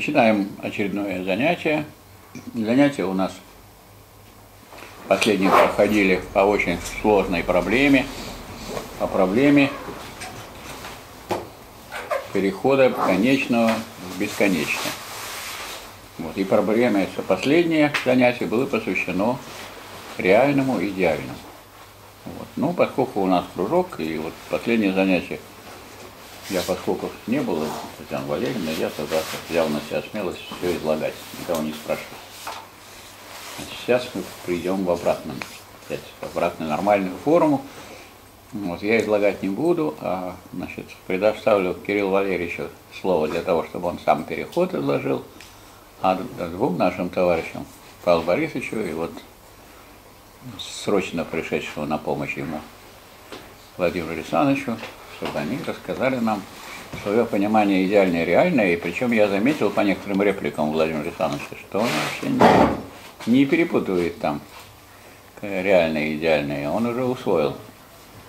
Начинаем очередное занятие. Занятия у нас последние проходили по очень сложной проблеме, по проблеме перехода конечного в бесконечное. Вот. И проблема последнее занятие было посвящено реальному и идеальному. Вот. Ну, поскольку у нас кружок, и вот последнее занятие, поскольку не было Татьяны Валерьевны, я тогда взял на себя смелость все излагать, никого не спрашивал. Сейчас мы придем в обратную нормальную форму. Вот, я излагать не буду, а предоставлю Кириллу Валерьевичу слово для того, чтобы он сам переход изложил, а двум нашим товарищам, Павлу Борисовичу и вот срочно пришедшего на помощь ему Владимиру Александровичу, чтобы они рассказали нам свое понимание идеальное и реальное. И причем я заметил по некоторым репликам Владимира Александровича, что он вообще не перепутывает там реальное и идеальное. Он уже усвоил,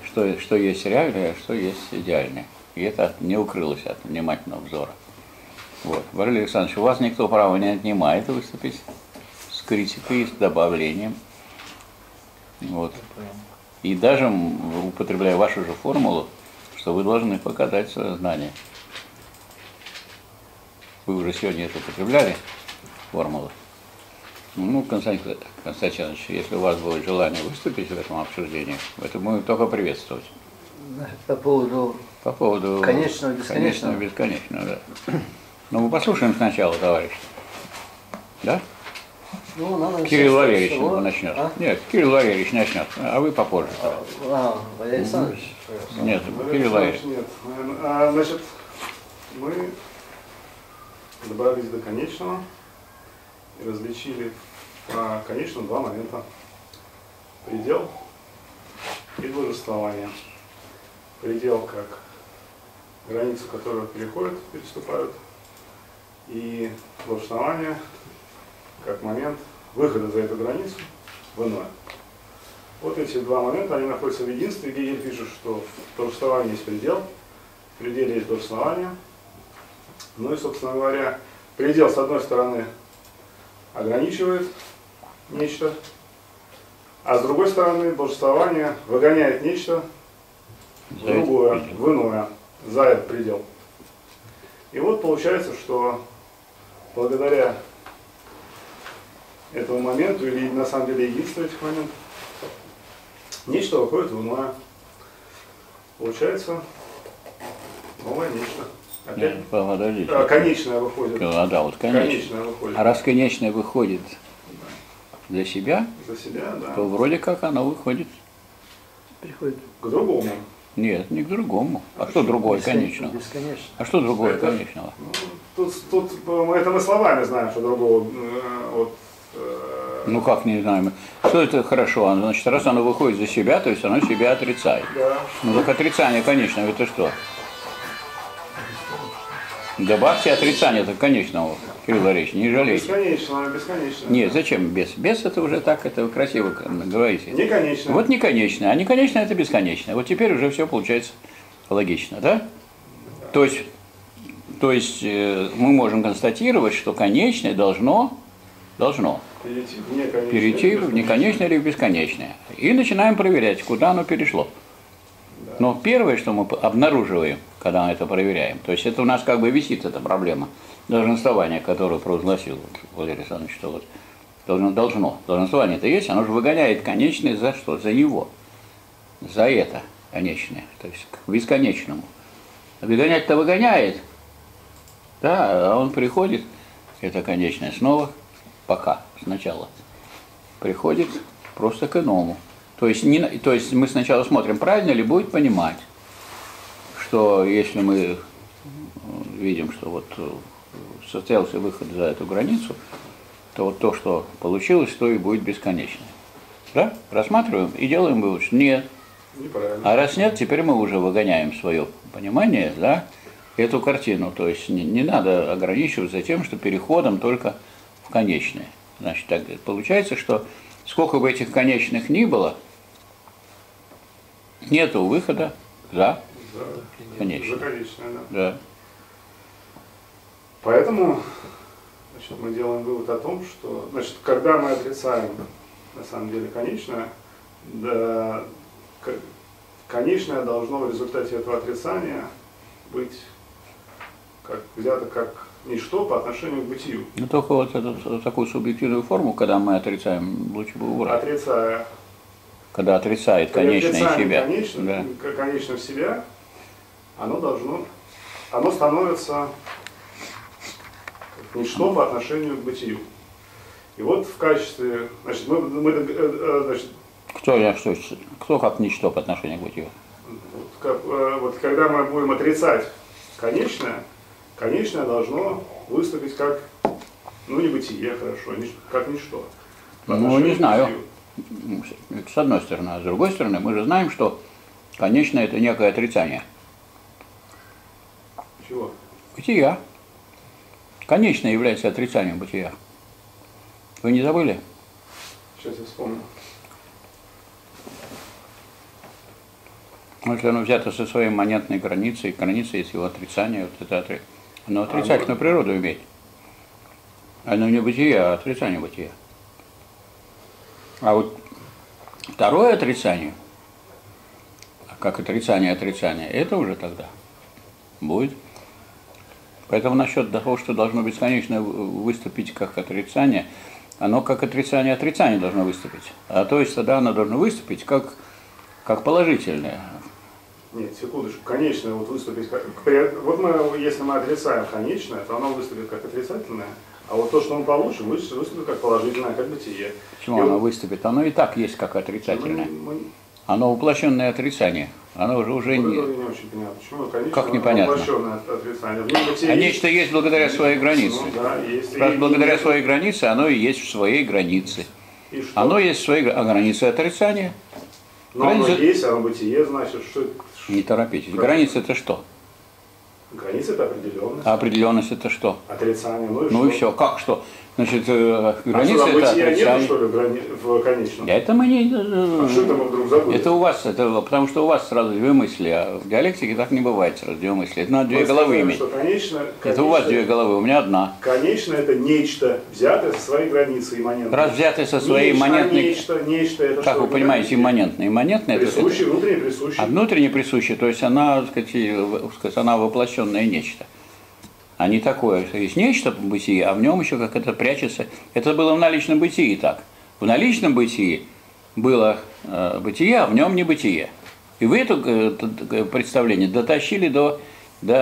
что есть реальное, а что есть идеальное. И это не укрылось от внимательного взора. Вот. Валерий Александрович, у вас никто права не отнимает выступить с критикой, с добавлением. Вот. И даже, употребляя вашу же формулу, что вы должны показать свое знание. Вы уже сегодня это употребляли, формулу. Ну, Константин Константинович, если у вас будет желание выступить в этом обсуждении, это будем только приветствовать. По поводу конечного, бесконечного. Да. Ну, мы послушаем сначала, товарищ. Да? Ну, надо Кирилл Лаверич начнет. А? Нет, Кирилл Лаверич начнет, а вы попозже. Валерий Александрович? Нет, Кирилл Лаверич. Нет. Значит, мы добрались до конечного и различили по конечному два момента. Предел и должествование. Предел как границу, которую переступают, и должествование как момент выхода за эту границу в иное. Вот эти два момента, они находятся в единстве. Гегель пишет, что в должествовании есть предел, в пределе есть должествование. Ну и, собственно говоря, предел, с одной стороны, ограничивает нечто, а с другой стороны, должествование выгоняет нечто другое, в иное, за этот предел. И вот получается, что благодаря этого момента, или на самом деле единство этих моментов, нечто выходит в иное. Получается новое нечто. Опять? Нет, подождите. Конечное выходит. Конечное выходит. А раз конечное выходит для себя, да, то вроде как оно выходит. Приходит к другому. Нет, не к другому. А что другое конечного? А что другое конечного? Тут это мы словами знаем, что другого. Ну как не знаем. Что это хорошо? Значит, раз оно выходит за себя, то есть оно себя отрицает. Да. Ну так отрицание конечного, это что? Добавьте отрицание это конечного, Кирилл Лаверич, не жалейте. Бесконечного, бесконечного. Нет, зачем без? Без это уже так, это вы красиво говорите. Неконечное. Вот неконечное, а неконечное это бесконечное. Вот теперь уже все получается логично, да? Да. То есть мы можем констатировать, что конечное должно перейти в неконечное или в бесконечное. И начинаем проверять, куда оно перешло. Да. Но первое, что мы обнаруживаем, когда мы это проверяем, то есть это у нас как бы висит эта проблема долженствования, которую провозгласил Валерий Александрович, что вот должно. Долженствование-то есть, оно же выгоняет конечное за что? За него. За это конечное. То есть к бесконечному. Выгонять-то выгоняет. Да, а он приходит, это конечное снова. Пока сначала приходит просто к иному. То есть мы сначала смотрим, правильно ли будет понимать, что если мы видим, что вот состоялся выход за эту границу, то вот то, что получилось, то и будет бесконечно. Да? Рассматриваем и делаем вывод, что нет. А раз нет, теперь мы уже выгоняем свое понимание, да, эту картину. То есть не надо ограничиваться тем, что переходом только конечное. Значит, так получается, что сколько бы этих конечных ни было, нету выхода за конечное. Да. Поэтому Значит, мы делаем вывод о том, что, значит, когда мы отрицаем, на самом деле, конечное, да, конечное должно в результате этого отрицания быть взято как ничто по отношению к бытию. Но только вот эту такую субъективную форму, когда мы отрицаем, лучше бы убрать. Отрицая. Когда отрицает конечное себя. Конечное, да. Конечное в себя, оно должно, оно становится ничто по отношению к бытию. И вот в качестве, значит, мы кто я что? Кто как ничто по отношению к бытию? Вот когда мы будем отрицать конечное, конечное должно выступить как, ну, не бытие, хорошо, как ничто. Ну, не знаю. С одной стороны, а с другой стороны, мы же знаем, что конечное — это некое отрицание. Чего? Бытия. Конечное является отрицанием бытия. Вы не забыли? Сейчас я вспомню. Если оно взято со своей монетной границей, граница есть его отрицание, вот это оно отрицательную природу имеет. Оно не бытие, а отрицание бытия. А вот второе отрицание, как отрицание отрицания, это уже тогда будет. Поэтому насчет того, что должно бесконечно выступить как отрицание, оно как отрицание отрицания должно выступить. А то есть тогда оно должно выступить как положительное. Нет, секундочку, конечное вот выступить как... Вот мы, если мы отрицаем конечное, то оно выступит как отрицательное, а вот то, что мы получим, выступит как положительное, как бытие. Почему и оно вот... выступит? Оно и так есть как отрицательное. Оно воплощенное отрицание. Оно уже не... Я не очень понимаю, почему. Конечно, как непонятно? Воплощенное отрицание. А нечто есть благодаря своей границе. Ну, да, есть. Раз благодаря своей границе, оно и есть в своей границе. И что? Оно есть в своей границе отрицания. Но граница... оно есть, а оно бытие, значит, что... Не торопитесь. Как? Граница — это что? Граница — это определенность. А определенность — это что? Отрицание. Ну и что? Ну и все. Как что? Значит, граница — это отрицание. Нет, что ли, в конечном? Это мы не... А что это мы вдруг забыли? Это у вас, это потому что у вас сразу две мысли, а в диалектике так не бывает сразу две мысли. Это надо две головы иметь. Это у вас две головы, у меня одна. Конечно, это нечто, взятое со своей границы, имманентное. Раз взятое со своей имманентной... Нечто, это как что? Как вы понимаете, имманентное? Имманентное — это... Присущее, внутренне присущее. А внутренне присущее, то есть она, так сказать, она воплощенное нечто. А не такое, что есть нечто в бытии, а в нем еще как это прячется. Это было в наличном бытии так. В наличном бытии было бытие, а в нем не бытие. И вы это представление дотащили до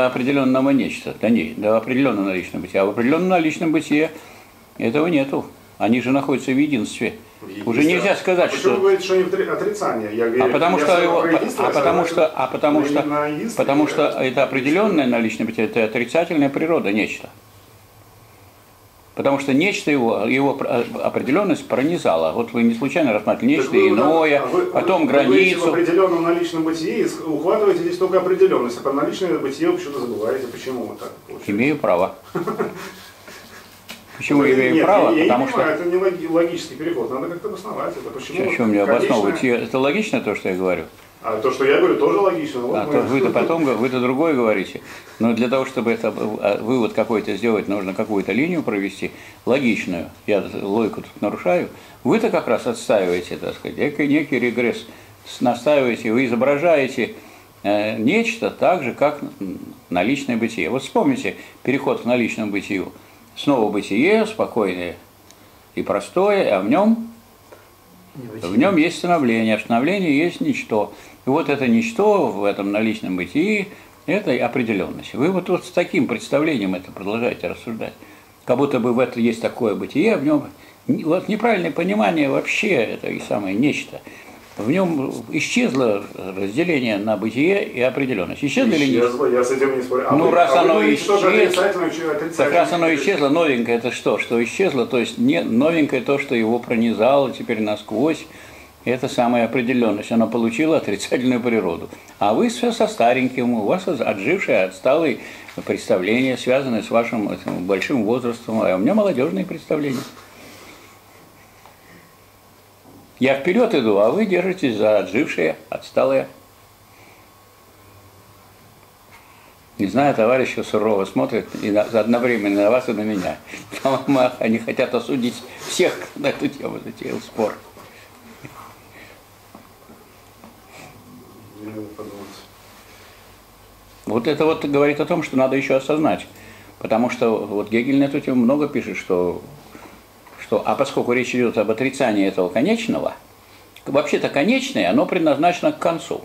определенного нечто, до определенного наличного бытия. А в определенном наличном бытии этого нету. Они же находятся в единстве. Уже нельзя сказать, что... Почему вы говорите, что они отрицание? Я говорю, потому что это определенное наличное бытие, это отрицательная природа нечто. Потому что нечто его определенность пронизала. Вот вы не случайно рассматривали нечто иное, потом границу. Вы в определенном наличном бытии ухватываете здесь только определенность, а про наличное бытие вы почему-то забываете. Почему вот так получается? Имею право. Почему я имею право? Потому что это не логический переход, надо как-то обосновать это. Почему мне обосновывать? Это логично то, что я говорю? А то, что я говорю, тоже логично. А то вы-то потом, вы-то другое говорите. Но для того, чтобы это вывод какой-то сделать, нужно какую-то линию провести, логичную. Я логику тут нарушаю. Вы-то как раз отстаиваете, так сказать, некий регресс. Настаиваете, вы изображаете нечто так же, как наличное бытие. Вот вспомните переход к наличному бытию. Снова бытие, спокойное и простое, а в нем есть становление, а в становлении есть ничто. И вот это ничто в этом наличном бытии – это определенность. Вы вот с таким представлением это продолжаете рассуждать. Как будто бы в этом есть такое бытие, а в нем вот неправильное понимание вообще это и самое нечто. В нем исчезло разделение на бытие и определенность. Исчезло или нет? Исчезло, я с этим не спорю. Ну, раз оно исчезло, так раз оно исчезло, новенькое — это что? Что исчезло, то есть новенькое то, что его пронизало теперь насквозь, это самая определенность. Оно получило отрицательную природу. А вы все со стареньким, у вас отжившее, отсталое представление, связанное с вашим большим возрастом, а у меня молодежные представления. Я вперед иду, а вы держитесь за отжившие, отсталые. Не знаю, товарищи сурово смотрят и одновременно на вас и на меня. По-моему, они хотят осудить всех, кто на эту тему затеял спор. Вот это вот говорит о том, что надо еще осознать. Потому что вот Гегель на эту тему много пишет, что а поскольку речь идет об отрицании этого конечного, вообще-то конечное, оно предназначено к концу.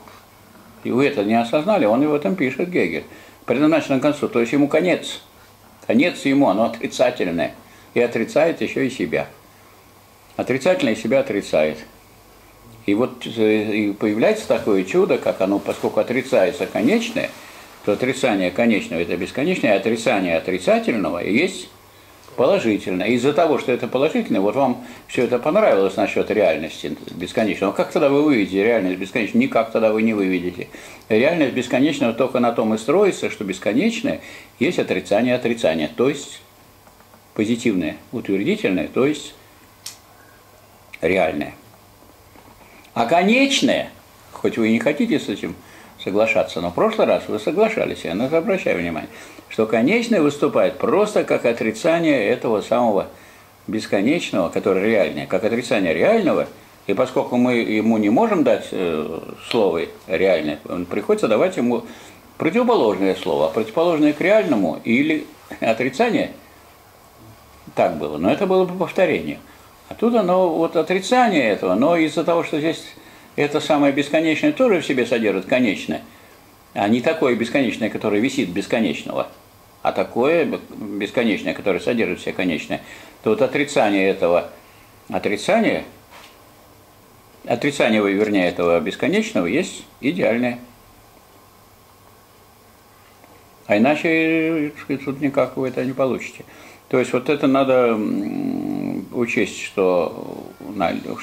И вы это не осознали, он и в этом пишет, Гегель. Предназначено к концу, то есть ему конец. Конец ему, оно отрицательное. И отрицает еще и себя. Отрицательное себя отрицает. И вот и появляется такое чудо, как оно, поскольку отрицается конечное, то отрицание конечного – это бесконечное, а отрицание отрицательного есть положительное. Из-за того, что это положительное, вот вам все это понравилось насчет реальности бесконечного. Как тогда вы выведете реальность бесконечного? Никак тогда вы не выведете. Реальность бесконечного только на том и строится, что бесконечное есть отрицание отрицания, то есть позитивное, утвердительное, то есть реальное. А конечное, хоть вы и не хотите с этим соглашаться, но в прошлый раз вы соглашались, я на это обращаю внимание, что конечное выступает просто как отрицание этого самого бесконечного, которое реальное, как отрицание реального, и поскольку мы ему не можем дать слово реальное, приходится давать ему противоположное слово, противоположное к реальному или отрицание, так было, но это было бы повторение. Оттуда, но вот отрицание этого, но из-за того, что здесь это самое бесконечное тоже в себе содержит конечное, а не такое бесконечное, которое висит бесконечного, а такое бесконечное, которое содержит все конечное, то вот отрицание этого, отрицание, вернее, этого бесконечного есть идеальное. А иначе, тут никак вы это не получите. То есть вот это надо учесть, что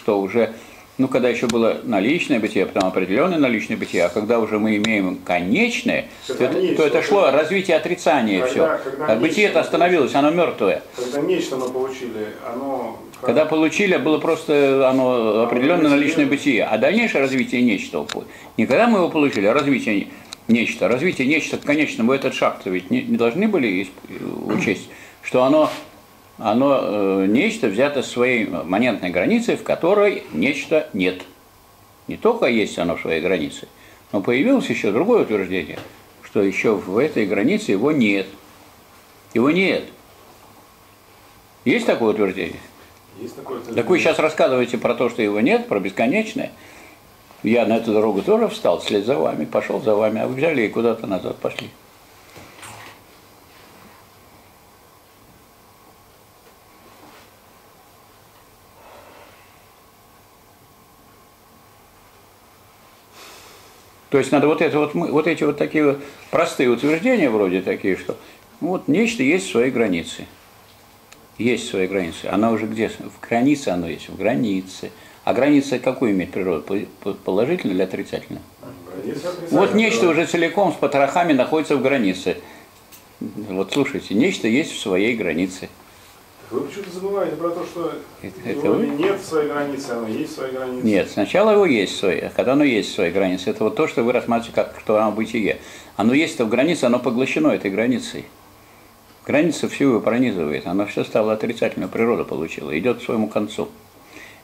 уже, ну, когда еще было наличное бытие, потом определенное наличное бытие, а когда уже мы имеем конечное, то это шло развитие отрицания все. А бытие-то остановилось, оно мертвое. Когда нечто мы получили, оно... Когда получили, было просто оно определенное наличное бытие, а дальнейшее развитие нечто. Не когда мы его получили, а развитие нечто. Развитие нечто, конечно, мы этот шаг-то ведь не должны были учесть, что оно нечто взято с своей моментной границы, в которой нечто нет. Не только есть оно в своей границе, но появилось еще другое утверждение, что еще в этой границе его нет. Его нет. Есть такое утверждение? Есть такое утверждение. Так вы сейчас рассказываете про то, что его нет, про бесконечное. Я на эту дорогу тоже встал, вслед за вами, пошел за вами, а вы взяли и куда-то назад пошли. То есть надо вот эти такие простые утверждения вроде такие, что ну, вот нечто есть в своей границе. Есть в своей границе. Она уже где? В границе оно есть. В границе. А граница какую имеет природу? Положительную или отрицательную? Вот нечто уже целиком с потрохами находится в границе. Вот слушайте, нечто есть в своей границе. Вы почему-то забываете про то, что его нет в своей границе, оно есть в своей границе. Нет, сначала его есть в своей, когда оно есть в своей границе, это вот то, что вы рассматриваете как что оно бытие. Оно есть-то в границе, оно поглощено этой границей. Граница все его пронизывает, оно все стало отрицательной, природа получила, идет к своему концу.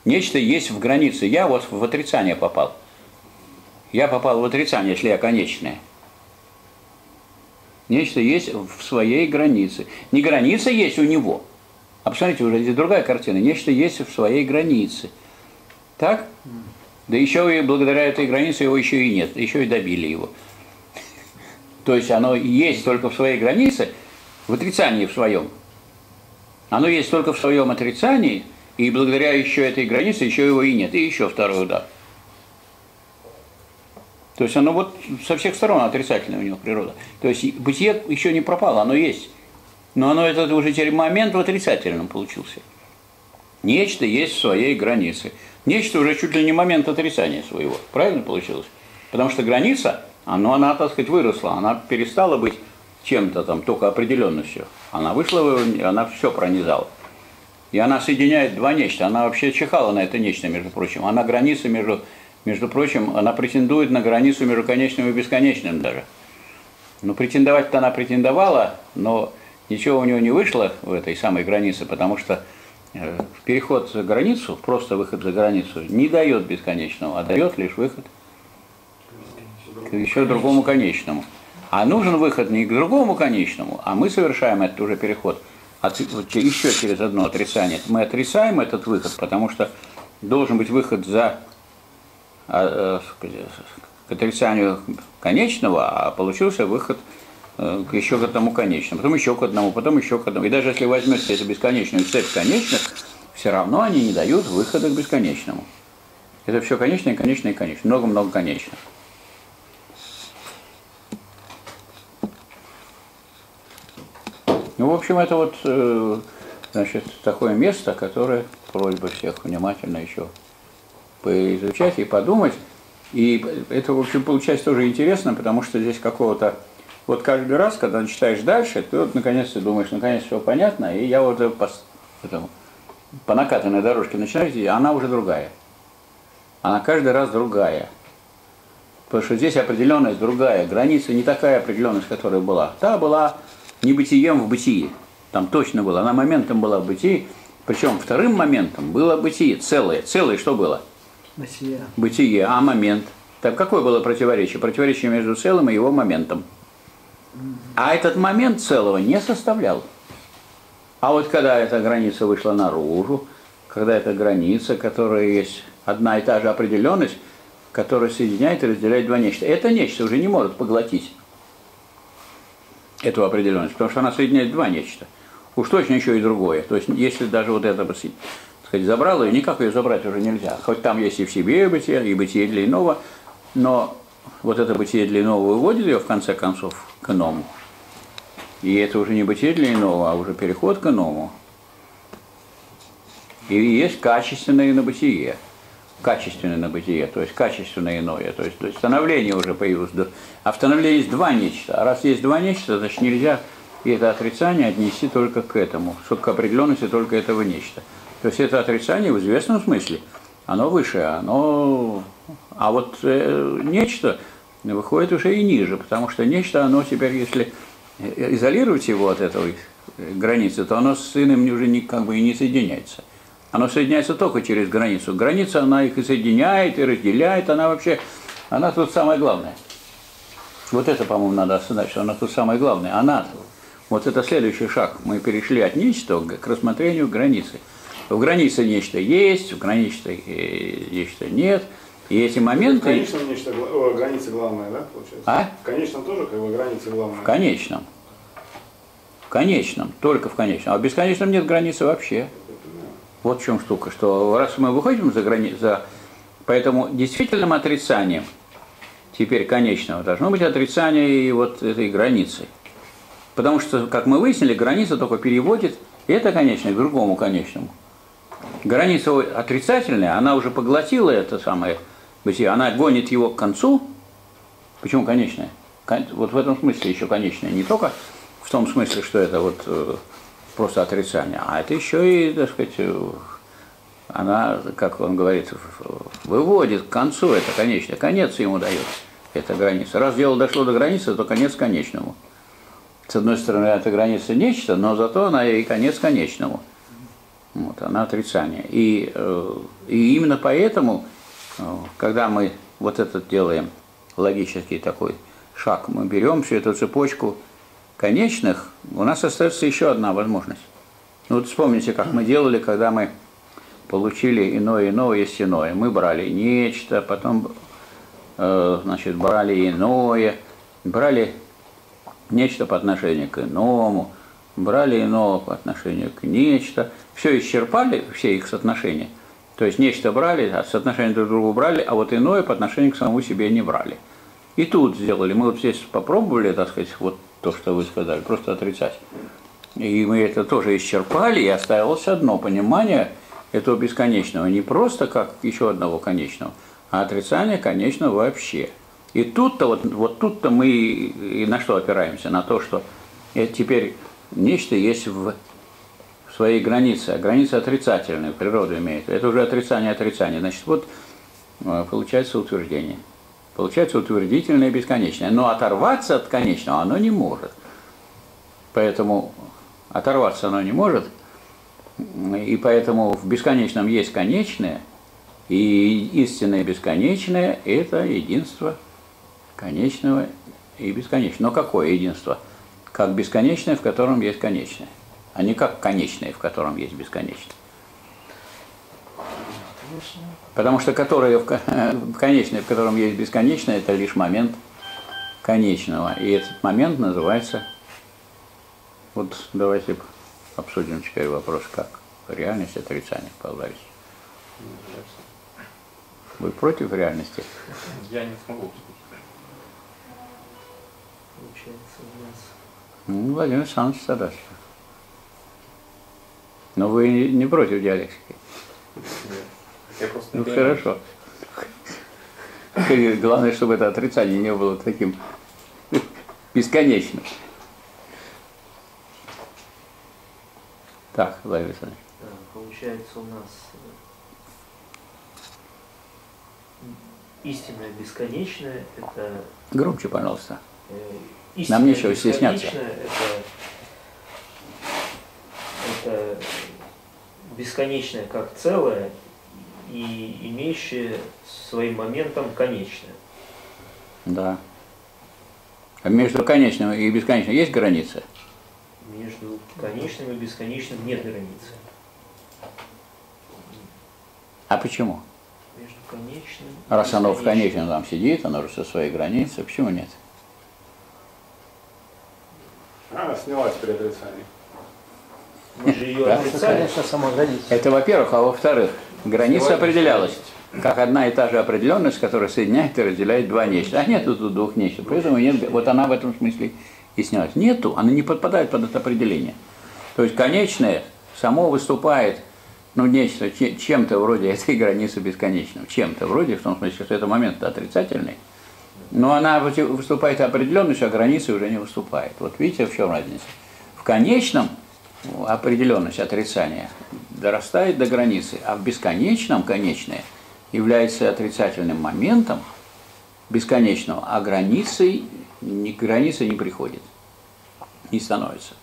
Нечто есть в границе, я вот в отрицание попал. Я попал в отрицание, если я конечное. Нечто есть в своей границе. Не граница есть у него. А посмотрите, уже здесь другая картина. Нечто есть в своей границе. Так? Да еще и благодаря этой границе его еще и нет. Еще и добили его. То есть оно есть только в своей границе, в отрицании в своем. Оно есть только в своем отрицании, и благодаря еще этой границе еще его и нет. И еще второй удар. То есть оно вот со всех сторон отрицательная у него природа. То есть бытие еще не пропало, оно есть. Но оно этот уже теперь момент в отрицательном получился. Нечто есть в своей границе. Нечто уже чуть ли не момент отрицания своего. Правильно получилось? Потому что граница, она, так сказать, выросла. Она перестала быть чем-то там, только определенностью. Она вышла, она все пронизала. И она соединяет два нечто. Она вообще чихала на это нечто, между прочим. Она граница, между прочим, она претендует на границу между конечным и бесконечным даже. Ну, претендовать-то она претендовала, но ничего у него не вышло в этой самой границе, потому что переход за границу, просто выход за границу, не дает бесконечного, а дает лишь выход к еще другому конечному. А нужен выход не к другому конечному, а мы совершаем этот уже переход. Еще через одно отрицание. Мы отрицаем этот выход, потому что должен быть выход за к отрицанию конечного, а получился выход еще к одному конечному, потом еще к одному, потом еще к одному. И даже если возьмете эту бесконечную цепь конечных, все равно они не дают выхода к бесконечному. Это все конечное, конечное, конечное. Много-много конечных. Ну, в общем, это вот, значит, такое место, которое просьба всех внимательно еще поизучать и подумать. И это, в общем, получается тоже интересно, потому что здесь какого-то... Вот каждый раз, когда читаешь дальше, ты вот наконец ты думаешь, наконец все понятно, и я вот по накатанной дорожке начинаю, и она уже другая. Она каждый раз другая. Потому что здесь определенность другая, граница не такая определенность, которая была. Та была не бытием в бытии, там точно была, она моментом была в бытии, причем вторым моментом было бытие, целое что было? Бытие. Бытие, а момент? Так какое было противоречие? Противоречие между целым и его моментом. А этот момент целого не составлял. А вот когда эта граница вышла наружу, когда эта граница, которая есть одна и та же определенность, которая соединяет и разделяет два нечто, это нечто уже не может поглотить эту определенность, потому что она соединяет два нечто. Уж точно еще и другое. То есть если даже вот это, так сказать, забрало, и никак ее забрать уже нельзя. Хоть там есть и в себе бытие, и бытие для иного, но... Вот это бытие для иного выводит ее, в конце концов, к иному. И это уже не бытие для иного, а уже переход к иному. И есть качественное инобытие. Качественное инобытие, то есть качественное иное. То есть становление уже появилось. А в становлении есть два нечто. А раз есть два нечто, значит нельзя и это отрицание отнести только к этому. К определенности только этого нечто. То есть это отрицание в известном смысле. Оно выше, оно... А вот нечто выходит уже и ниже, потому что нечто, оно теперь, если изолировать его от этой границы, то оно с иным уже как бы и не соединяется. Оно соединяется только через границу. Граница, она их и соединяет, и разделяет, она вообще, она тут самое главное. Вот это, по-моему, надо осознать, что она тут самое главное. Она, вот это следующий шаг, мы перешли от нечто к рассмотрению границы. В границе нечто есть, в границе нечто нет. И эти моменты... В конечном нечто, граница главная, да, получается? А? В конечном тоже как бы граница главная. В конечном. В конечном, только в конечном. А в бесконечном нет границы вообще. Вот в чем штука, что раз мы выходим за границу, поэтому действительным отрицанием теперь конечного должно быть отрицание и вот этой границы. Потому что, как мы выяснили, граница только переводит это конечное к другому конечному. Граница отрицательная, она уже поглотила это самое... Она гонит его к концу. Почему конечное? Вот в этом смысле еще конечное. Не только в том смысле, что это вот просто отрицание, а это еще и, так сказать, она, как он говорит, выводит к концу это конечное. Конец ему дает эта граница. Раз дело дошло до границы, то конец конечному. С одной стороны, эта граница нечто, но зато она и конец конечному. Вот, она отрицание. И именно поэтому... Когда мы вот этот делаем логический такой шаг, мы берем всю эту цепочку конечных, у нас остается еще одна возможность. Вот вспомните, как мы делали, когда мы получили иное есть иное. Мы брали нечто, потом значит, брали иное, брали нечто по отношению к иному, брали иного по отношению к нечто. Все исчерпали, все их соотношения. То есть нечто брали, а соотношение друг к другу брали, а вот иное по отношению к самому себе не брали. И тут сделали. Мы вот здесь попробовали, так сказать, вот то, что вы сказали, просто отрицать. И мы это тоже исчерпали, и осталось одно понимание этого бесконечного. Не просто как еще одного конечного, а отрицание конечного вообще. И тут-то, вот тут-то мы и на что опираемся? На то, что это теперь нечто есть в... своей границы, а граница отрицательная, природа имеет. Это уже отрицание. Значит, вот получается утверждение. Получается утвердительное и бесконечное. Но оторваться от конечного оно не может. Поэтому оторваться оно не может. И поэтому в бесконечном есть конечное. И истинное и бесконечное – это единство конечного и бесконечного. Но какое единство? Как бесконечное, в котором есть конечное. А не как конечное, в котором есть бесконечное. Потому что которое конечное, в котором есть бесконечное – это лишь момент конечного. И этот момент называется… Вот давайте обсудим теперь вопрос, как реальность и отрицание, Павел Борисович. Вы против реальности? Я не смогу. Ну, Владимир Александрович согласен. Но вы не против диалектики? Нет. Я просто не понимаю. Хорошо. Главное, чтобы это отрицание не было таким бесконечным. Так, Владимир Александрович. Получается, у нас истинное бесконечное – это… Громче, пожалуйста. Нам нечего стесняться. Это бесконечное как целое и имеющее своим моментом конечное. Да. А между конечным и бесконечным есть граница? Между конечным и бесконечным нет границы. А почему? Между конечным. Раз оно в конечном там сидит, оно же со своей границей, почему нет? Она снялась при отрицании. Мы же ее отрицали. Это во-первых, а во-вторых, граница определялась, как одна и та же определенность, которая соединяет и разделяет два нечто. А нету тут двух нечто, поэтому нет, вот она в этом смысле и снялась. Нету, она не подпадает под это определение. То есть конечное само выступает, ну, нечто, чем-то вроде этой границы бесконечного, чем-то вроде, в том смысле, что это момент отрицательный, но она выступает определенностью, а границы уже не выступает. Вот видите, в чем разница? В конечном определенность отрицания дорастает до границы, а в бесконечном конечное является отрицательным моментом бесконечного, а границей, граница не приходит, не становится.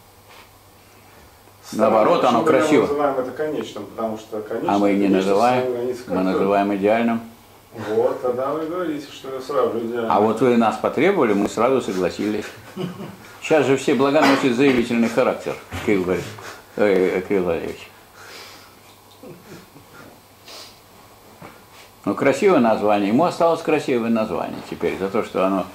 Наоборот, оно красиво. Мы называем это конечным, потому что конечное. А мы не называем, мы называем идеальным. Вот, тогда вы говорите, что сразу идеально. А вот вы нас потребовали, мы сразу согласились. Сейчас же все блага носят заявительный характер, Кирилл Лаверич. Ну, красивое название. Ему осталось красивое название теперь, за то, что оно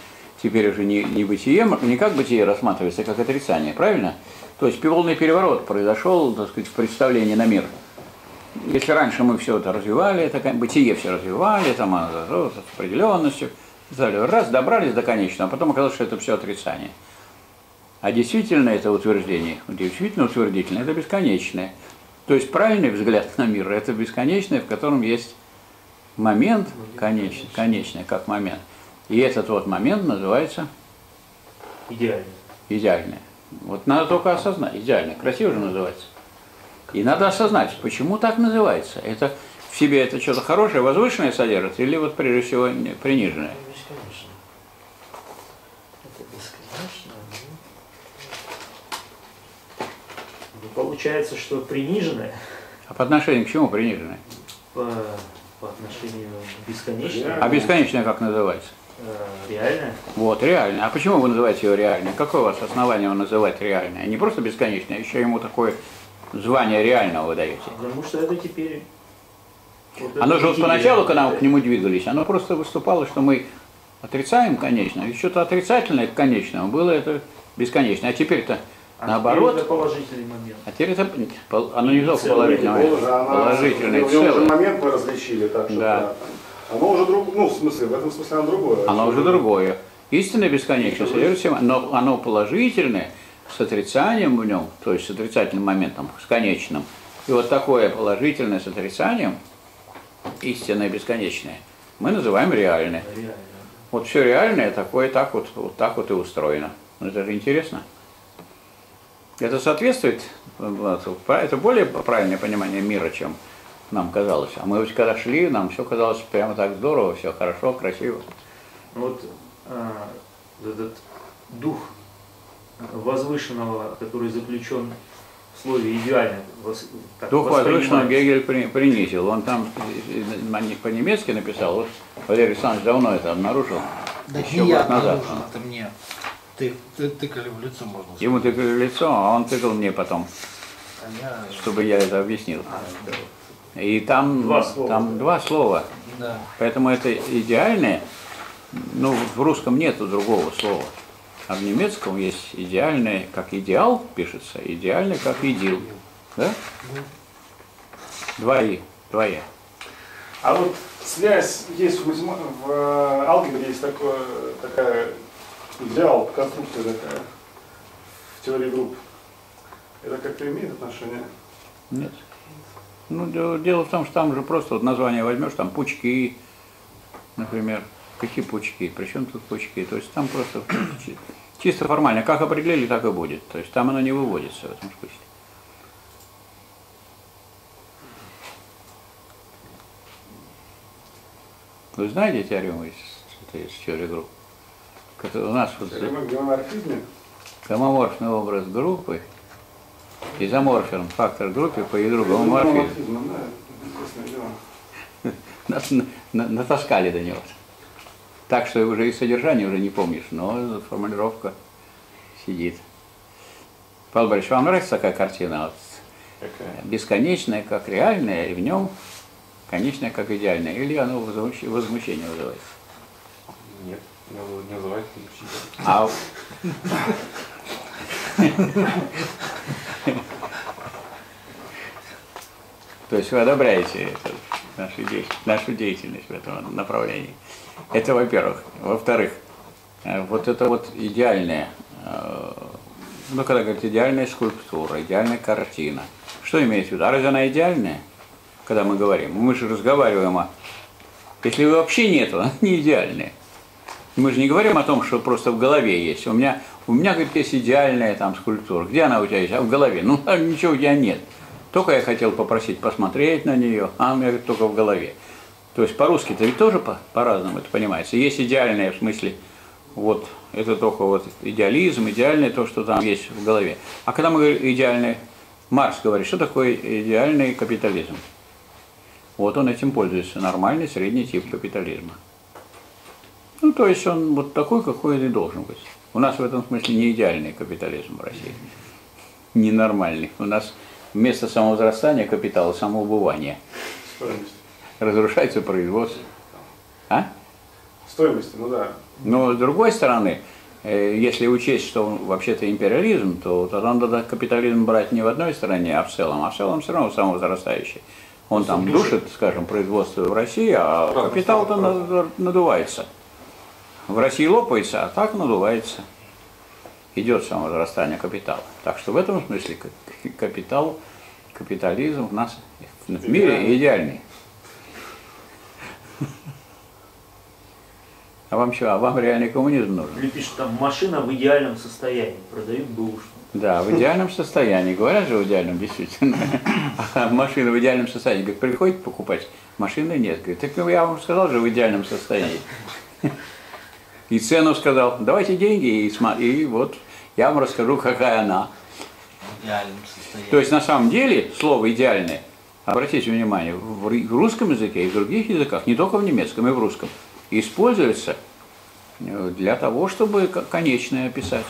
теперь уже не как бытие рассматривается, а как отрицание, правильно? То есть полный переворот произошел, так сказать, в представлении на мир. Если раньше мы все это развивали, это бытие все развивали, там с определенностью, раз добрались до конечного, а потом оказалось, что это все отрицание. А действительно это утверждение, действительно утвердительное, это бесконечное. То есть правильный взгляд на мир – это бесконечное, в котором есть момент конечный, конечное как момент. И этот вот момент называется идеальное. Идеальное. Вот надо только осознать. Идеальное. Красиво же называется. И надо осознать, почему так называется. Это в себе это что-то хорошее, возвышенное содержит, или вот прежде всего приниженное? Бесконечно. Это бесконечно. Получается, что приниженное. А по отношению к чему приниженное? По отношению к бесконечному. А бесконечное как называется? Реальное. Вот, реальное. А почему вы называете его реальное? Какое у вас основание его называть реальное? Не просто бесконечное, еще ему такое звание реального вы даете. Потому что это теперь… Вот оно это же вот поначалу, когда мы к нему двигались, оно просто выступало, что мы отрицаем конечное, и что-то отрицательное к конечному было это бесконечное. А теперь-то наоборот… Теперь это положительный момент. А теперь это оно не только положительный момент, положительный целый. Уже момент мы различили, так что… Да. Оно уже другое, ну, в смысле, в этом смысле оно другое. Оно уже другое. Истинное бесконечное содержится, но оно положительное с отрицанием в нем, то есть с отрицательным моментом, с конечным. И вот такое положительное с отрицанием, истинное бесконечное, мы называем реальное. Вот все реальное такое, так вот и устроено. Это же интересно. Это соответствует, это более правильное понимание мира, чем… нам казалось. А мы ведь когда шли, нам все казалось прямо так здорово, все хорошо, красиво. Вот этот дух возвышенного, который заключен в слове «идеально». Дух возвышенного Гегель принизил. Он там по-немецки написал. Вот Валерий Александрович давно это обнаружил. Да еще год назад. Это мне. Ты тыкали в лицо, можно сказать. Ему тыкали в лицо, а он тыкал мне потом, чтобы я это объяснил. И там два слова. Да. Поэтому это идеальное. Ну, в русском нету другого слова. А в немецком есть идеальное, как идеал пишется, идеальное, как идил. Да? Два и, двоя. А вот связь есть в алгебре, есть такая идеал, конструкция такая, в теории групп. Это как-то имеет отношение? Нет. Ну, дело в том, что там же просто вот название возьмешь, там пучки, например. Какие пучки? Причем тут пучки? То есть там просто чисто формально, как определили, так и будет. То есть там оно не выводится в этом смысле. Вы знаете теорему из теории групп? У нас вот гомоморфный образ группы, изоморфен фактор группы по ядру гомоморфизма. Нас натаскали до него. Так что уже и содержание уже не помнишь, но формулировка сидит. Павел Борисович, вам нравится такая картина? Вот, бесконечная, как реальная, и в нем конечная, как идеальная. Или оно возмущение вызывает? Нет, не вызывает. А... То есть вы одобряете нашу деятельность в этом направлении? Это во-первых. Во-вторых, вот это вот идеальная, ну когда говорят идеальная скульптура, идеальная картина. Что имеется в виду? А разве она идеальная, когда мы говорим? Мы же разговариваем о... Если ее вообще нету, она не идеальная. Мы же не говорим о том, что просто в голове есть. У меня говорит, есть идеальная там скульптура. Где она у тебя есть? А в голове. Ну, ничего у тебя нет. Только я хотел попросить посмотреть на нее, а у меня говорит, только в голове. То есть по-русски-то ведь тоже по-разному это понимается. Есть идеальное в смысле, вот это только вот идеализм, идеальное то, что там есть в голове. А когда мы говорим идеальное, Маркс говорит, что такое идеальный капитализм? Вот он этим пользуется, нормальный средний тип капитализма. Ну то есть он вот такой, какой и должен быть. У нас в этом смысле не идеальный капитализм в России, ненормальный. У нас вместо самовозрастания капитала самоубывание. Разрушается производство. А? Стоимость, ну да. Но с другой стороны, если учесть, что вообще-то империализм, то тогда надо капитализм брать не в одной стране, а в целом. А в целом все равно самовозрастающий. Он там душит, скажем, производство в России, а капитал-то надувается. В России лопается, а так надувается. Идет самовозрастание капитала. Так что в этом смысле капитализм у нас в мире идеальный. А вам что? А вам реальный коммунизм нужен? Или пишут, там машина в идеальном состоянии, продают бэушную. Да, в идеальном состоянии. Говорят же в идеальном, действительно. А машина в идеальном состоянии. Говорит, приходит покупать, машины нет. Говорит, так я вам сказал же в идеальном состоянии. И цену сказал, давайте деньги, и вот я вам расскажу, какая она. В идеальном состоянии. То есть на самом деле слово «идеальное», обратите внимание, в русском языке и в других языках, не только в немецком, и в русском, используется для того, чтобы конечное описать.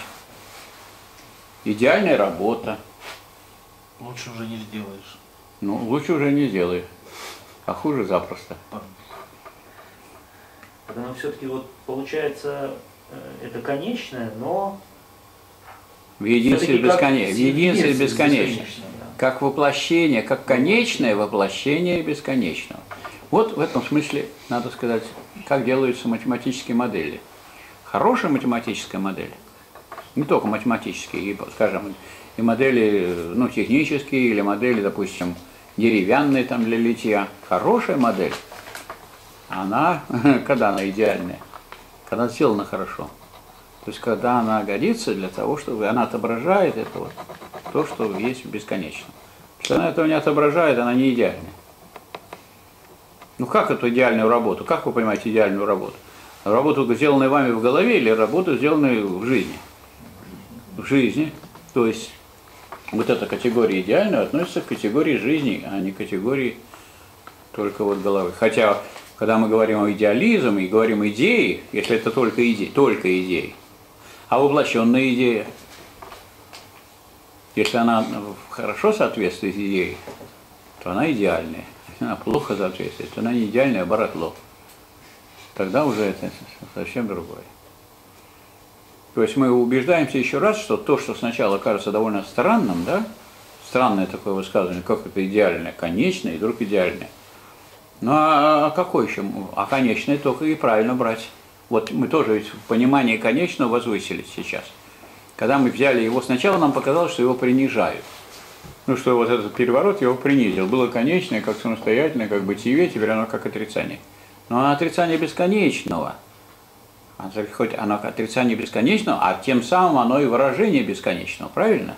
Идеальная работа. Лучше уже не сделаешь. Ну, лучше уже не сделаешь. А хуже запросто. Потому что все-таки вот получается это конечное, но... В единстве бесконечное. Да. Как воплощение, как конечное воплощение бесконечного. Вот в этом смысле, надо сказать, как делаются математические модели. Хорошая математическая модель, не только математические, скажем, и модели ну, технические, или модели, допустим, деревянные там, для литья. Хорошая модель, она, когда она идеальная, когда сделана хорошо. То есть, когда она годится для того, чтобы она отображает это вот, то, что есть в бесконечном. Если она этого не отображает, она не идеальная. Ну как эту идеальную работу? Как вы понимаете идеальную работу? Работу, сделанную вами в голове, или работу, сделанную в жизни? В жизни. То есть вот эта категория идеального относится к категории жизни, а не к категории только вот головы. Хотя, когда мы говорим о идеализме и говорим идеи, если это только идеи, а воплощенная идея, если она хорошо соответствует идее, то она идеальная. Если она плохо соответствует, то она не идеальная, а барахло. Тогда уже это совсем другое. То есть мы убеждаемся еще раз, что то, что сначала кажется довольно странным, да, странное такое высказывание, как это идеальное, конечное и вдруг идеальное. Ну а какое еще? А конечное только и правильно брать. Вот мы тоже ведь в понимании конечного возвысились сейчас. Когда мы взяли его сначала, нам показалось, что его принижают. Ну что вот этот переворот его принизил. Было конечное, как самостоятельное, как бытие, теперь оно как отрицание. Но отрицание бесконечного. Хоть оно отрицание бесконечного, а тем самым оно и выражение бесконечного, правильно?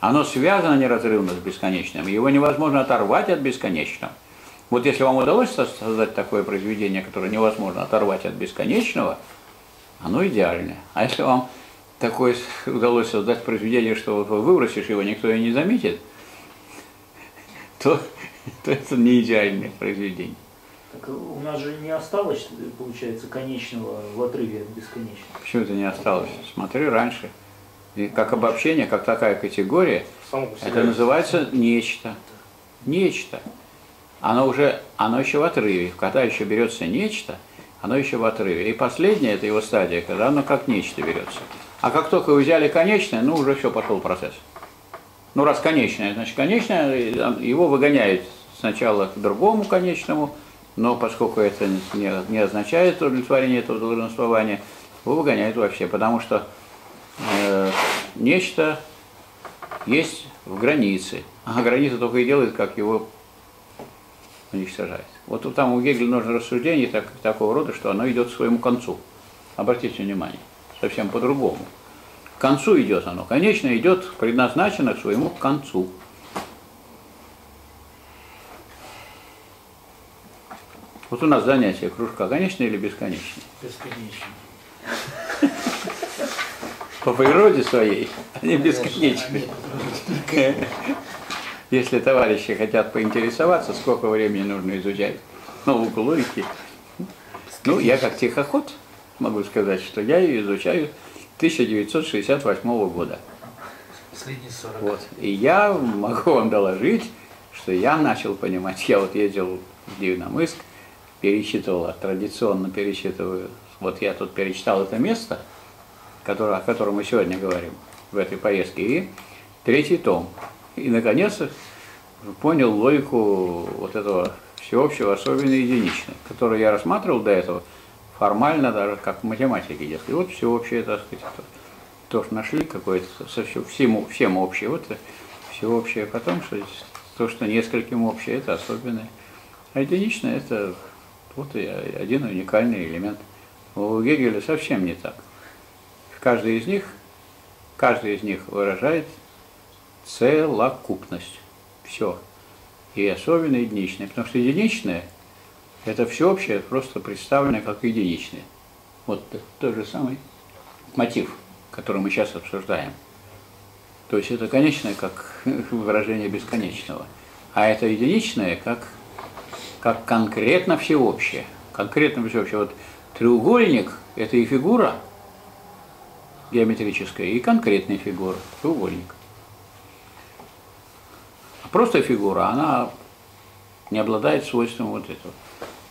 Оно связано неразрывно с бесконечным, его невозможно оторвать от бесконечного. Вот если вам удалось создать такое произведение, которое невозможно оторвать от бесконечного, оно идеальное. А если вам такое удалось создать произведение, что вот вы выбросишь его, никто его не заметит, то это не идеальное произведение. Так у нас же не осталось, получается, конечного в отрыве от бесконечного. Почему это не осталось? Смотри раньше. И как обобщение, как такая категория, это называется нечто. Нечто. Оно еще в отрыве. Когда еще берется нечто, оно еще в отрыве. И последняя это его стадия, когда оно как нечто берется. А как только вы взяли конечное, ну уже все, пошел процесс. Ну раз конечное, значит конечное, его выгоняют сначала к другому конечному, но поскольку это не означает удовлетворение этого долженствования, его выгоняют вообще, потому что нечто есть в границе, а граница только и делает, как его уничтожает. Вот там у Гегеля нужно рассуждение такого рода, что оно идет к своему концу. Обратите внимание, совсем по-другому. К концу идет оно, конечно, идет предназначено к своему концу. Вот у нас занятие кружка конечное или бесконечное? Бесконечное. По природе своей они бесконечны. Если товарищи хотят поинтересоваться, сколько времени нужно изучать науку логики, ну я как тихоход могу сказать, что я ее изучаю 1968 года. Последние 40. Вот. И я могу вам доложить, что я начал понимать. Я вот ездил в Дивномыск, традиционно перечитываю. Вот я тут перечитал это место, о котором мы сегодня говорим в этой поездке, и третий том. И, наконец, понял логику вот этого всеобщего, особенно единичного, которую я рассматривал до этого формально, даже как в математике детской. Вот всеобщее, так сказать, то, что нашли, какое-то всем общее. Вот всеобщее потом, что то, что нескольким общее, это особенное. А единичное – это вот один уникальный элемент. У Гегеля совсем не так. Каждый из них выражает целокупность. Все. И особенно единичное. Потому что единичное – это всеобщее, просто представлено как единичное. Вот тот же самый мотив, который мы сейчас обсуждаем. То есть это конечное, как выражение бесконечного. А это единичное, как конкретно всеобщее. Конкретно всеобщее. Вот треугольник – это и фигура геометрическая, и конкретная фигура – треугольник. А просто фигура, она не обладает свойством вот этого.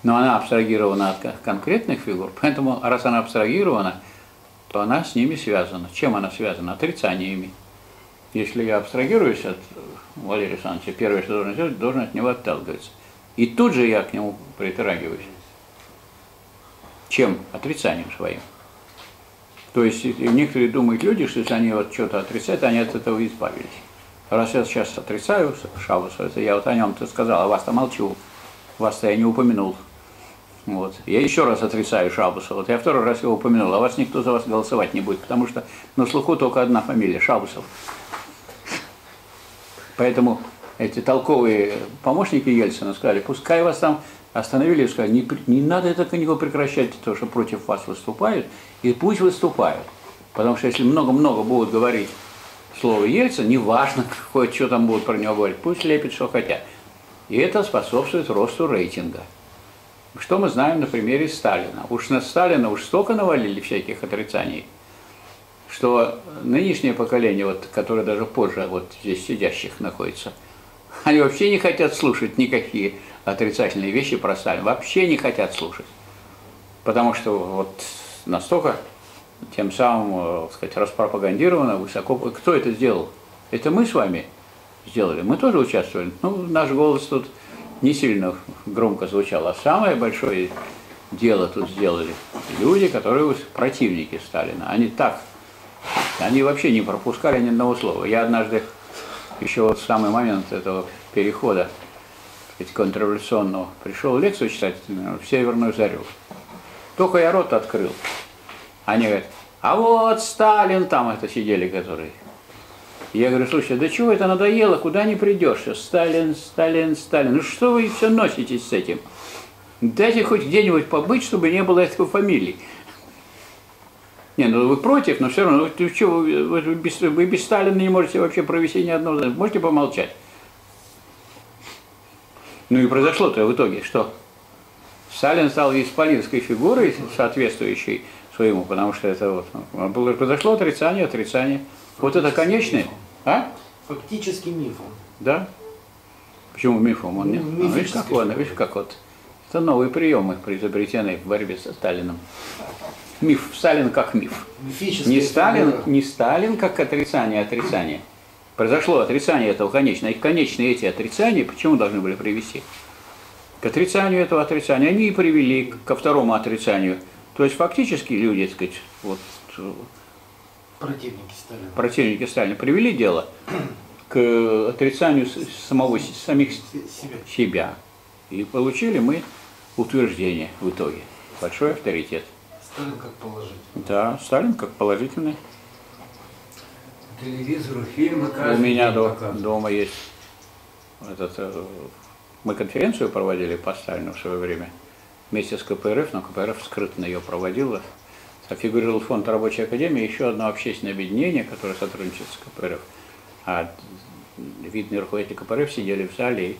Но она абстрагирована от конкретных фигур, поэтому, раз она абстрагирована, то она с ними связана. Чем она связана? Отрицаниями. Если я абстрагируюсь от Валерия Александровича, первое, что должен сделать, должен от него отталкиваться. И тут же я к нему притрагиваюсь. Чем? Отрицанием своим. То есть некоторые думают люди, что если они вот что-то отрицают, они от этого избавились. Раз я сейчас отрицаю Шабасова, это я вот о нем-то сказал, а вас-то молчу, вас-то я не упомянул. Вот. Я еще раз отрицаю Шабасова, вот я второй раз его упомянул, а вас никто за вас голосовать не будет, потому что на слуху только одна фамилия – Шабасов. Поэтому эти толковые помощники Ельцина сказали, пускай вас там остановили и сказали, не надо это никого прекращать, то, что против вас выступают, и пусть выступают. Потому что если много-много будут говорить слово Ельцин, неважно, какое, что там будут про него говорить, пусть лепят, что хотят. И это способствует росту рейтинга. Что мы знаем на примере Сталина. Уж на Сталина уж столько навалили всяких отрицаний, что нынешнее поколение, вот, которое даже позже вот здесь сидящих находится, они вообще не хотят слушать никакие отрицательные вещи про Сталина. Вообще не хотят слушать. Потому что вот настолько тем самым, так сказать, распропагандировано высоко. Кто это сделал? Это мы с вами сделали. Мы тоже участвовали. Ну, наш голос тут не сильно громко звучал. А самое большое дело тут сделали люди, которые противники Сталина. Они вообще не пропускали ни одного слова. Я однажды, еще вот в самый момент этого перехода контрреволюционного, пришел лекцию читать в «Северную зарю». Только я рот открыл. Они говорят, а вот Сталин там это сидели, которые. Я говорю, слушай, да чего это надоело, куда не придешь? Сталин, Сталин, Сталин. Ну что вы все носитесь с этим? Дайте хоть где-нибудь побыть, чтобы не было этого фамилии. Не, ну вы против, но все равно, вы без Сталина не можете вообще провести ни одного. Можете помолчать? Ну и произошло-то в итоге, что Сталин стал исполинской фигурой, соответствующей своему, потому что это вот, произошло отрицание, отрицание. Фактически вот это конечное. Мифом. А? Фактически мифом. Да? Почему мифом? Он не... Ну, видишь, как вот. Это новые приемы, изобретенные в борьбе со Сталином. Миф. Сталин как миф. Не Сталин как отрицание, отрицание. Произошло отрицание этого конечного. И конечные эти отрицания почему должны были привести? К отрицанию этого отрицания. Они и привели ко второму отрицанию. То есть фактически люди, так сказать, вот, противники Сталина привели дело к отрицанию самих себя. И получили мы утверждение в итоге. Большой авторитет. Сталин как положительный. Да, Сталин как положительный. Телевизор, фильмы, у меня дома есть. Мы конференцию проводили по Сталину в свое время. Вместе с КПРФ, но КПРФ скрытно ее проводила. Фигурировал фонд Рабочей Академии, еще одно общественное объединение, которое сотрудничает с КПРФ. А видные руководители КПРФ сидели в зале и,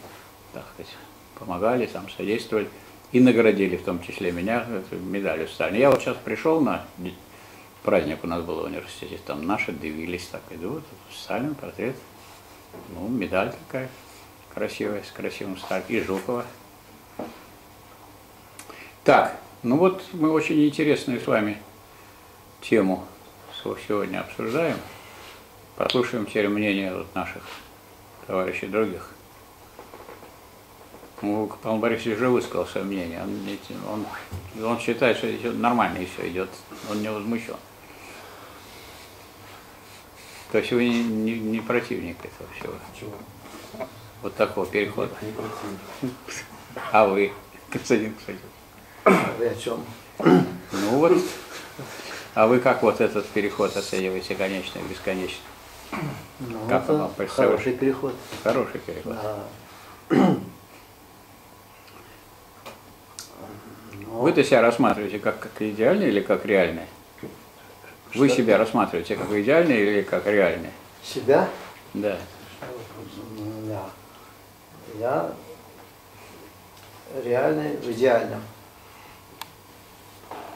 так сказать, помогали, там содействовали. И наградили в том числе меня медалью Сталина. Я вот сейчас пришел на праздник, у нас был в университете, там наши дивились, так идут, Сталин, портрет, ну, медаль такая красивая, с красивым Сталином, и Жукова. Так, ну вот мы очень интересную с вами тему сегодня обсуждаем. Послушаем теперь мнение вот наших товарищей других. Ну, Павел Борисович уже высказал свое мнение. Он считает, что нормально и все идет. Он не возмущен. То есть вы не противник этого всего. Чего? Вот такого перехода. Нет, не противник. А вы, Константин Константинович? Вы о чем? Ну вот. А вы как вот этот переход оцениваете, конечно, бесконечно? Ну, как вам хороший переход. Хороший переход. Да. Вы-то себя рассматриваете как идеальное или как реальное? Вы себя рассматриваете как идеальное или как реальное? Себя? Да. Я реальный в идеальном.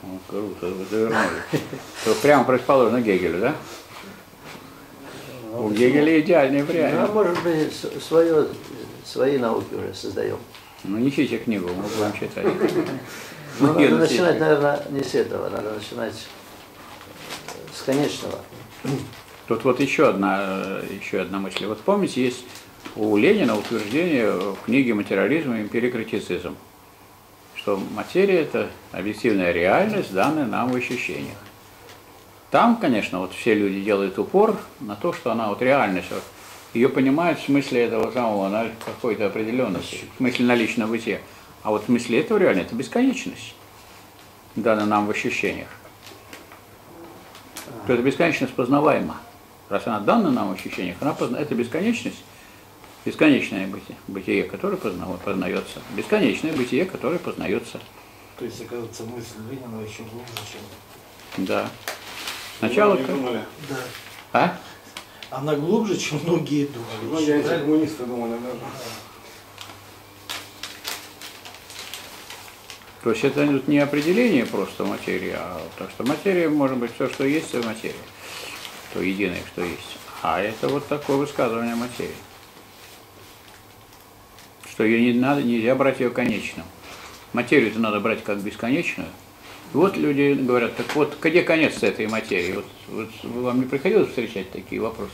Ну, круто, вы завернули. То прямо предположено Гегелю, да? У Гегеля идеальный вариант. Ну, может быть, свои науки уже создаем. Ну, несите книгу, мы будем читать. Ну, надо начинать, наверное, не с этого, надо начинать с конечного. Тут вот еще одна мысль. Вот помните, есть у Ленина утверждение в книге «Материализм и эмпириокритицизм», что материя – это объективная реальность, данная нам в ощущениях. Там, конечно, вот все люди делают упор на то, что она вот реальность, ее понимают в смысле этого самого, какой-то определенности, в смысле наличного бытия. А вот в смысле этого реально, это бесконечность, данная нам в ощущениях. То эта бесконечность познаваема. Раз она дана нам в ощущениях, это бесконечность, бесконечное бытие, которое познается. Бесконечное бытие, которое познается. То есть, оказывается, мысль Ленина еще глубже, чем... Да. Сначала... Да. А? Она глубже, чем многие думают. Ну, я эти коммунисты думали, наверное. То есть это не определение просто материи, а то, что материя может быть все, что есть, это материя. То единое, что есть. А это вот такое высказывание материи. Что ее не надо, нельзя брать ее конечным. Материю-то надо брать как бесконечную. И вот люди говорят, так вот, где конец этой материи? Вот вам не приходилось встречать такие вопросы?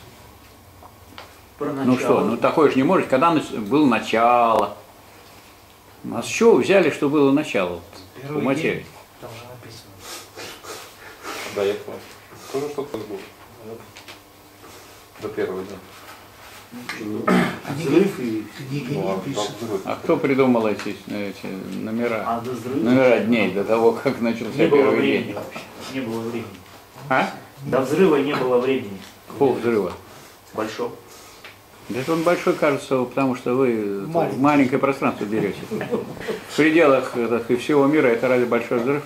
Про начало. Ну что, ну такое же не может, когда было начало. А с чего взяли, что было начало у материи? День, там же написано. Да, я понял. Тоже что-то было. До первого дня. Взрыв и книги не пишут. А кто придумал эти номера? А, номера дней до того, как начался первый день. Не было времени. А? До взрыва не было времени. Какого взрыва? Большого. Да это он большой, кажется, потому что вы маленькое пространство берете. В пределах всего мира это разве большой взрыв?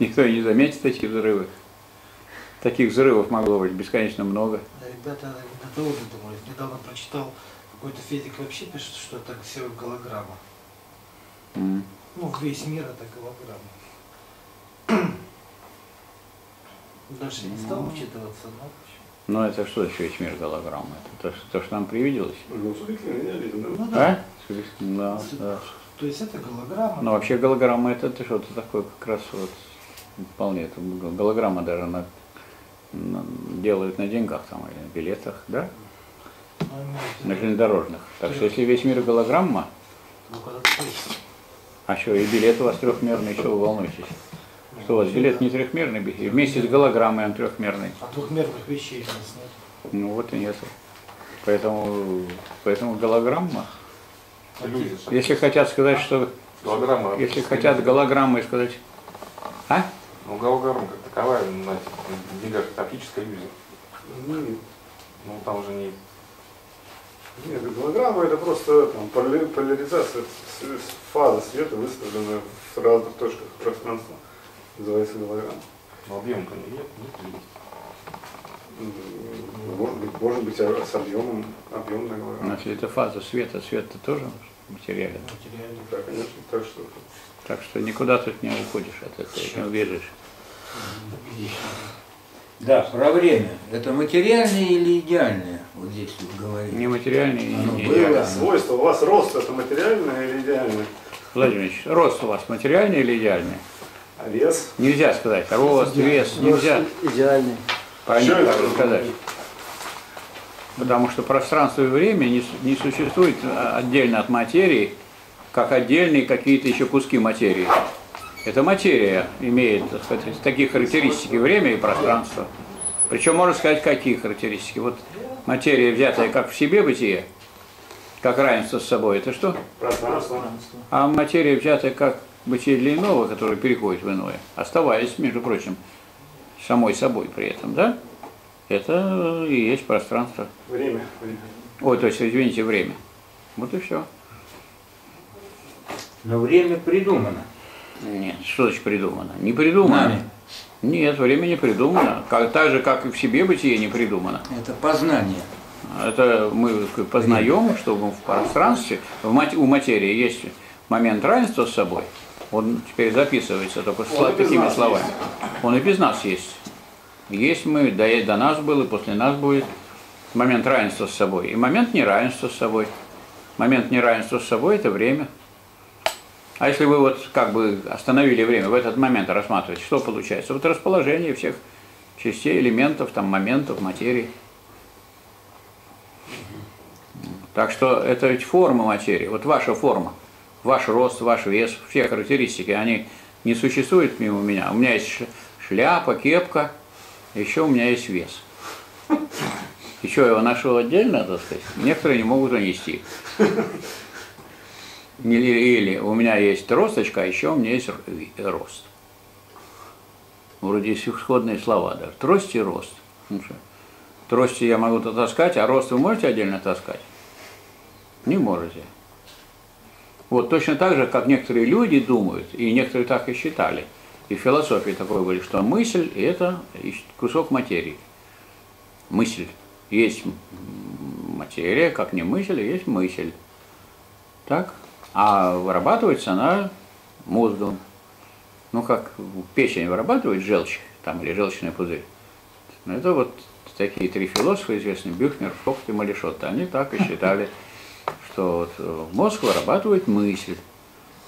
Никто и не заметит таких взрывов. Таких взрывов могло быть бесконечно много. Да, ребята, до того додумались. Недавно прочитал, какой-то физик вообще пишет, что это все голограмма. Ну, весь мир это голограмма. Дальше не стал учитываться, но... Ну это что еще весь мир голограммы? Это то, что нам привиделось? Ну, субъективный реализм, да? Да, да. То есть это голограмма? Ну вообще голограмма это что-то такое как раз вот вполне. Это голограмма даже делают на деньгах там или на билетах, да? На железнодорожных. Так что если весь мир голограмма, а что, и билет у вас трехмерный, что вы волнуетесь? Что у вас билет не трехмерный, и вместе с голограммой он трехмерный. А двухмерных вещей у нас нет. Ну вот и нет. Поэтому голограмма. Если хотят сказать, что. Голограмма. Если хотят голограммы сказать. А? Ну голограмма как таковая, как оптическая иллюзия. Ну там же не. Нет, голограмма это просто там, поляризация фазы света, выставленная в разных точках пространства. Называется голограмма. Но объем-то нет. Может быть с объемом объемная голограмма. Значит, это фаза света. Свет-то тоже материален. Материален, да, конечно. Так что никуда тут не уходишь от этого, не убежишь. Да, про время. Это материальное или идеальное? Вот здесь тут говорили. Нематериальное и идеальное. Свойство у вас рост это материальное или идеальное? Владимир Ильич, рост у вас материальный или идеальный? А вес? Нельзя сказать. Рост, вес, нельзя. Идеальный. Про них надо сказать. Потому что пространство и время не существует отдельно от материи, как отдельные какие-то еще куски материи. Эта материя имеет, так сказать, такие характеристики время и пространство. Причем можно сказать, какие характеристики. Вот материя, взятая как в себе бытие, как равенство с собой, это что? Пространство. А материя, взятая как бытие для иного, которое переходит в иное, оставаясь, между прочим, самой собой при этом, да? Это и есть пространство. Время. Ой, то есть, извините, время. Вот и все. Но время придумано. Нет, что значит придумано? Не придумано. Нами. Нет, время не придумано. Так же, как и в себе бытие не придумано. Это познание. Это мы познаем, что в пространстве, у материи есть момент равенства с собой. Он теперь записывается только такими словами. Есть. Он и без нас есть. Есть мы, да и до нас был, и после нас будет. Момент равенства с собой. И момент неравенства с собой. Момент неравенства с собой – это время. А если вы вот как бы остановили время, в этот момент рассматриваете, что получается? Вот расположение всех частей, элементов, там, моментов, материи. Так что это ведь форма материи. Вот ваша форма. Ваш рост, ваш вес, все характеристики, они не существуют мимо меня. У меня есть шляпа, кепка, еще у меня есть вес. И что, я его нашел отдельно, так сказать? Некоторые не могут унести. Или у меня есть росточка, а еще у меня есть рост. Вроде исходные слова, да. Трость и рост. Трости я могу-то таскать, а рост вы можете отдельно таскать? Не можете. Вот точно так же, как некоторые люди думают, и некоторые так и считали. И в философии такое было, что мысль – это кусок материи. Мысль. Есть материя, как не мысль, есть мысль. Так? А вырабатывается она мозгом. Ну, как печень вырабатывает желчь, там, или желчный пузырь. Но это вот такие три философа известные, Бюхнер, Фохт и Молешотт. Они так и считали, что вот мозг вырабатывает мысль.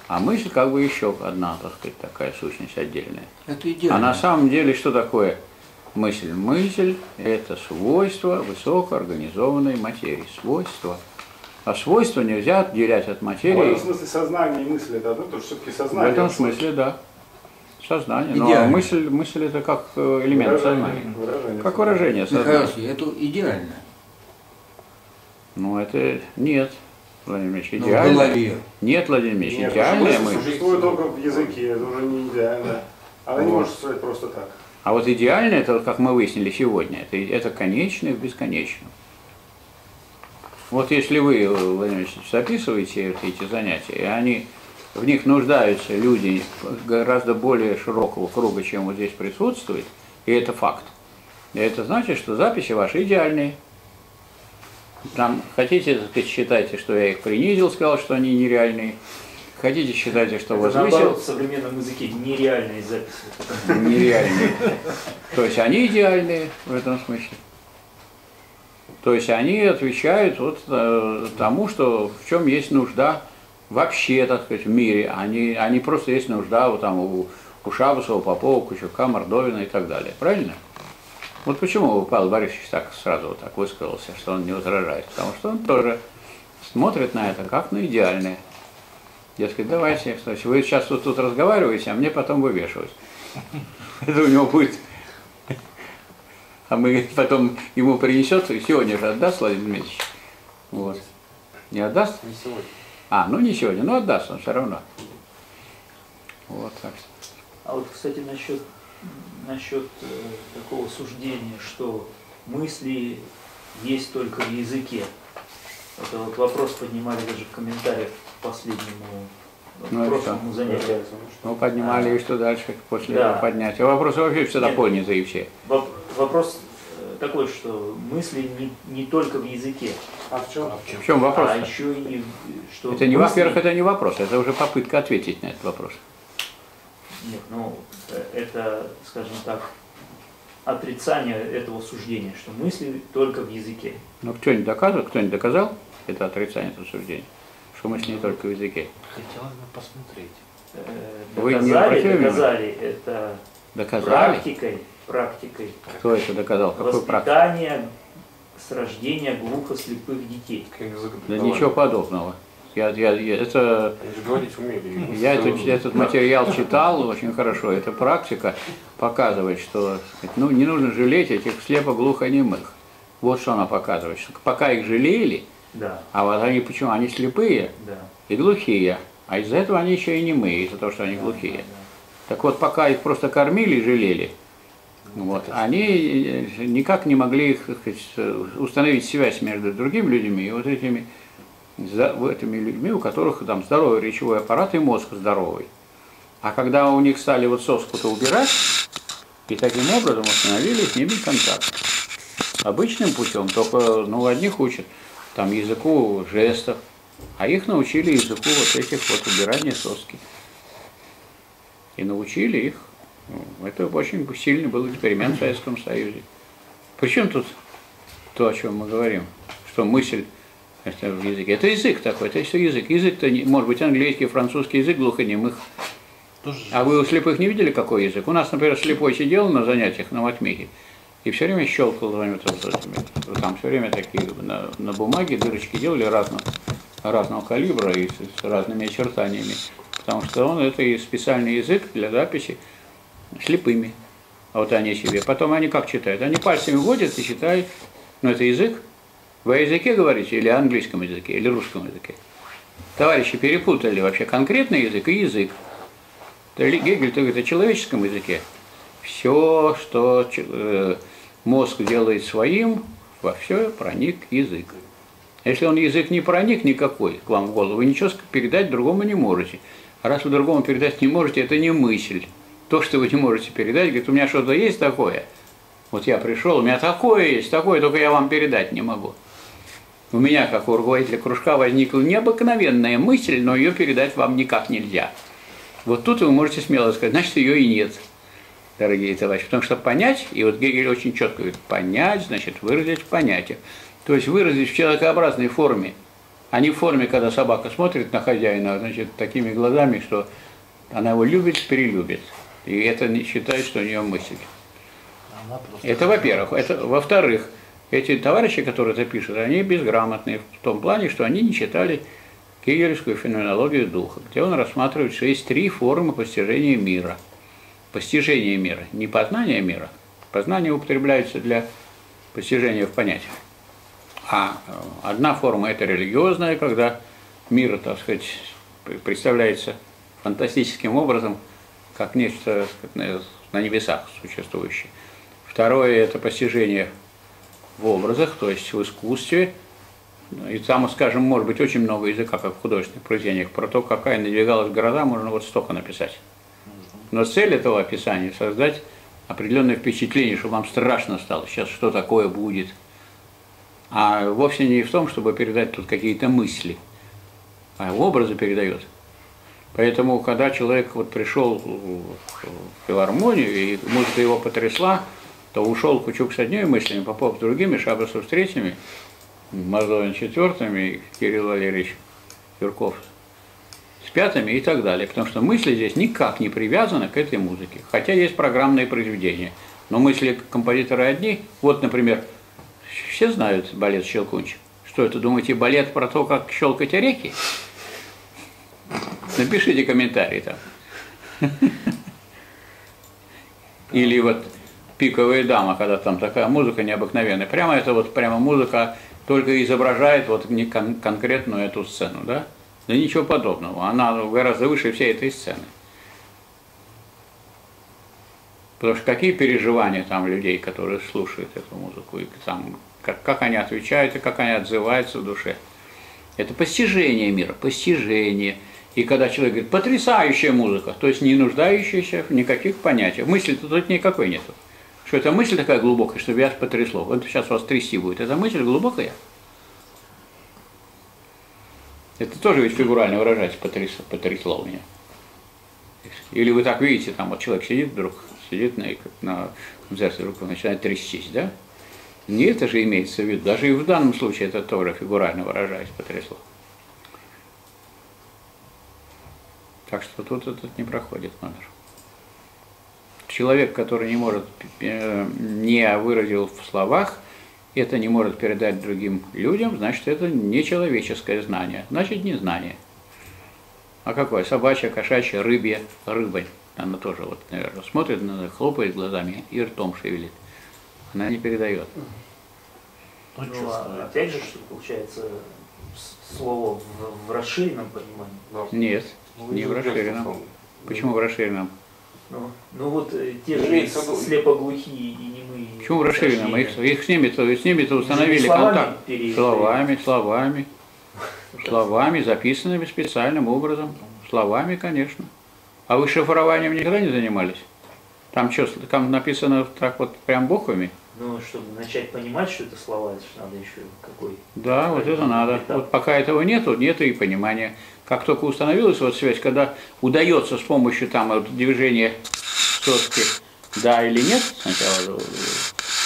А мысль как бы еще одна, так сказать, такая сущность отдельная. Это идеально. А на самом деле что такое мысль? Мысль – это свойство высокоорганизованной материи. Свойство. А свойство нельзя отделять от материи. В этом смысле сознание и мысль – это одно, потому что все-таки сознание. В этом смысле, да. Сознание. Идеально. Но мысль – это как элемент сознания. Выражение. Как выражение сознания. Михаил, это идеально. Ну, это нет. Владимир Ильич, идеально. Нет, Владимир Ильич, идеальная мысль. Существует только в языке, это уже не идеально. Она не может существовать просто так. А вот идеально, это, как мы выяснили сегодня, это конечное в бесконечном. Вот если вы, Владимир Ильич, записываете эти занятия, и в них нуждаются люди гораздо более широкого круга, чем вот здесь присутствует, и это факт. И это значит, что записи ваши идеальные. Там, хотите, так сказать, считайте, что я их принизил, сказал, что они нереальные. Хотите, считайте, что возвысил. Наоборот, в современном языке нереальные записи. Нереальные. То есть они идеальные в этом смысле. То есть они отвечают вот тому, что в чем есть нужда вообще, так сказать, в мире. Они просто есть нужда вот там у Шабасова, Попова, Кучука, Мордовина и так далее. Правильно? Вот почему Павел Борисович так сразу вот так высказался, что он не возражает, потому что он тоже смотрит на это как на идеальное. Дескать, давайте, кстати, вы сейчас вот тут разговариваете, а мне потом вывешивать. Это у него будет. А мы потом ему принесет, и сегодня же отдаст Владимир Дмитриевич. Вот. Не отдаст? Не сегодня. А, ну не сегодня, но отдаст он все равно. Вот так. А вот, кстати, насчет такого суждения, что мысли есть только в языке. Это вот вопрос поднимали даже в комментариях к последнему, прошлому занятию. Ну, поднимали и что дальше после этого поднятия. Вопросы вообще всегда подняты и все. Вопрос такой, что мысли не только в языке. А в чем? В чем вопрос? А еще и что это не, во-первых, это не вопрос, это уже попытка ответить на этот вопрос. Нет, ну, это, скажем так, отрицание этого суждения, что мысли только в языке. Ну, кто-нибудь доказал, это отрицание этого суждения, что мысли не только в языке. Хотелось бы посмотреть. Доказали это практикой. Кто это доказал? Какой практикой? С рождения глухослепых детей. Да ничего подобного. Я этот материал читал очень хорошо. Эта практика показывает, что ну, не нужно жалеть этих слепо-глухонемых. Вот что она показывает. Что пока их жалели, а вот они почему? Они слепые и глухие, а из-за этого они еще и немые, из-за того, что они глухие. Так вот, пока их просто кормили и жалели, вот, они никак не могли установить связь между другими людьми и вот этими людьми, у которых там здоровый речевой аппарат и мозг здоровый. А когда у них стали вот соску-то убирать, и таким образом установили с ними контакт. Обычным путем, только ну, одних учат там, языку жестов, а их научили языку вот этих вот убирания соски. И научили их. Это очень сильный был эксперимент в Советском Союзе. Причем тут то, о чем мы говорим, что мысль это в языке. Это язык такой, это все язык. Язык-то, может быть, английский, французский язык глухонемых. А вы у слепых не видели, какой язык? У нас, например, слепой сидел на занятиях на матмехе и все время щелкал вот, там все время такие на бумаге дырочки делали разного калибра и с разными очертаниями. Потому что он это и специальный язык для записи слепыми. А вот они себе. Потом они как читают? Они пальцами водят и читают. Но это язык. Вы о языке говорите, или о английском языке, или русском языке? Товарищи перепутали вообще конкретный язык и язык. Гегель говорит о человеческом языке. Все, что мозг делает своим, во все проник язык. Если он язык не проник никакой к вам в голову, вы ничего передать другому не можете. А раз вы другому передать не можете, это не мысль. То, что вы не можете передать, говорит, у меня что-то есть такое. Вот я пришел, у меня такое есть, такое, только я вам передать не могу. У меня, как у руководителя кружка, возникла необыкновенная мысль, но ее передать вам никак нельзя. Вот тут вы можете смело сказать, значит, ее и нет, дорогие товарищи. Потому что понять, и вот Гегель очень четко говорит, понять, значит, выразить в понятиях. То есть выразить в человекообразной форме, а не в форме, когда собака смотрит на хозяина, значит, такими глазами, что она его любит, перелюбит. И это не считает, что у нее мысль. Это во-первых. Во-вторых, эти товарищи, которые это пишут, они безграмотные в том плане, что они не читали гегельскую феноменологию духа, где он рассматривает, что есть три формы постижения мира. Постижение мира, не познание мира. Познание употребляется для постижения в понятиях. А одна форма – это религиозная, когда мир, так сказать, представляется фантастическим образом, как нечто на небесах существующее. Второе – это постижение в образах, то есть в искусстве. И там, скажем, может быть очень много языка, как в художественных произведениях. Про то, какая надвигалась гроза, можно вот столько написать. Но цель этого описания – создать определенное впечатление, чтобы вам страшно стало, сейчас что такое будет. А вовсе не в том, чтобы передать тут какие-то мысли, а образы передает. Поэтому, когда человек вот пришел в филармонию, и музыка его потрясла, то ушел Кучук с одними мыслями, Попов с другими, Шабасов с третьими, Мордовин с четвертыми, Кирилл Лаверич, Юрков с пятыми и так далее. Потому что мысли здесь никак не привязаны к этой музыке. Хотя есть программные произведения, но мысли композитора одни. Вот, например, все знают балет «Щелкунчик». Что это, думаете, балет про то, как щелкать орехи? Напишите комментарий там. Или вот «Пиковая дама», когда там такая музыка необыкновенная. Прямо это вот прямо музыка только изображает вот не конкретную эту сцену, да? Да ничего подобного. Она гораздо выше всей этой сцены. Потому что какие переживания там людей, которые слушают эту музыку, и там, как они отвечают, и как они отзываются в душе. Это постижение мира, постижение. И когда человек говорит, потрясающая музыка, то есть не нуждающаяся в никаких понятиях. Мысли-то тут никакой нету. Что эта мысль такая глубокая, что вас потрясло. Вот сейчас вас трясти будет. Эта мысль глубокая. Это тоже ведь фигурально выражается, потрясло меня. Или вы так видите, там вот человек сидит вдруг, сидит на концерте, вдруг начинает трястись, да? Не это же имеется в виду. Даже и в данном случае это тоже фигурально выражается, потрясло. Так что тут этот не проходит номер. Человек, который не может, не выразил в словах, это не может передать другим людям, значит, это не человеческое знание, значит, не знание. А какое? Собачье, кошачье, рыбье, рыбань. Она тоже, вот, наверное, смотрит, хлопает глазами и ртом шевелит. Она не передает. Ну, опять же, что получается слово в расширенном понимании? Да. Нет, ну, не в расширенном. Почему в расширенном? Ну вот те же слепоглухие и немые. Почему в расширенном? Их с ними-то установили контакт. Словами, записанными специальным образом. Словами, конечно. А вы шифрованием никогда не занимались? Там что, там написано так вот прям буквами? Ну, чтобы начать понимать, что это слова, это же надо еще какой-то... Да, вот это надо. Вот пока этого нету, нету и понимания. Как только установилась вот связь, когда удается с помощью там вот, движения точки «да» или «нет» сначала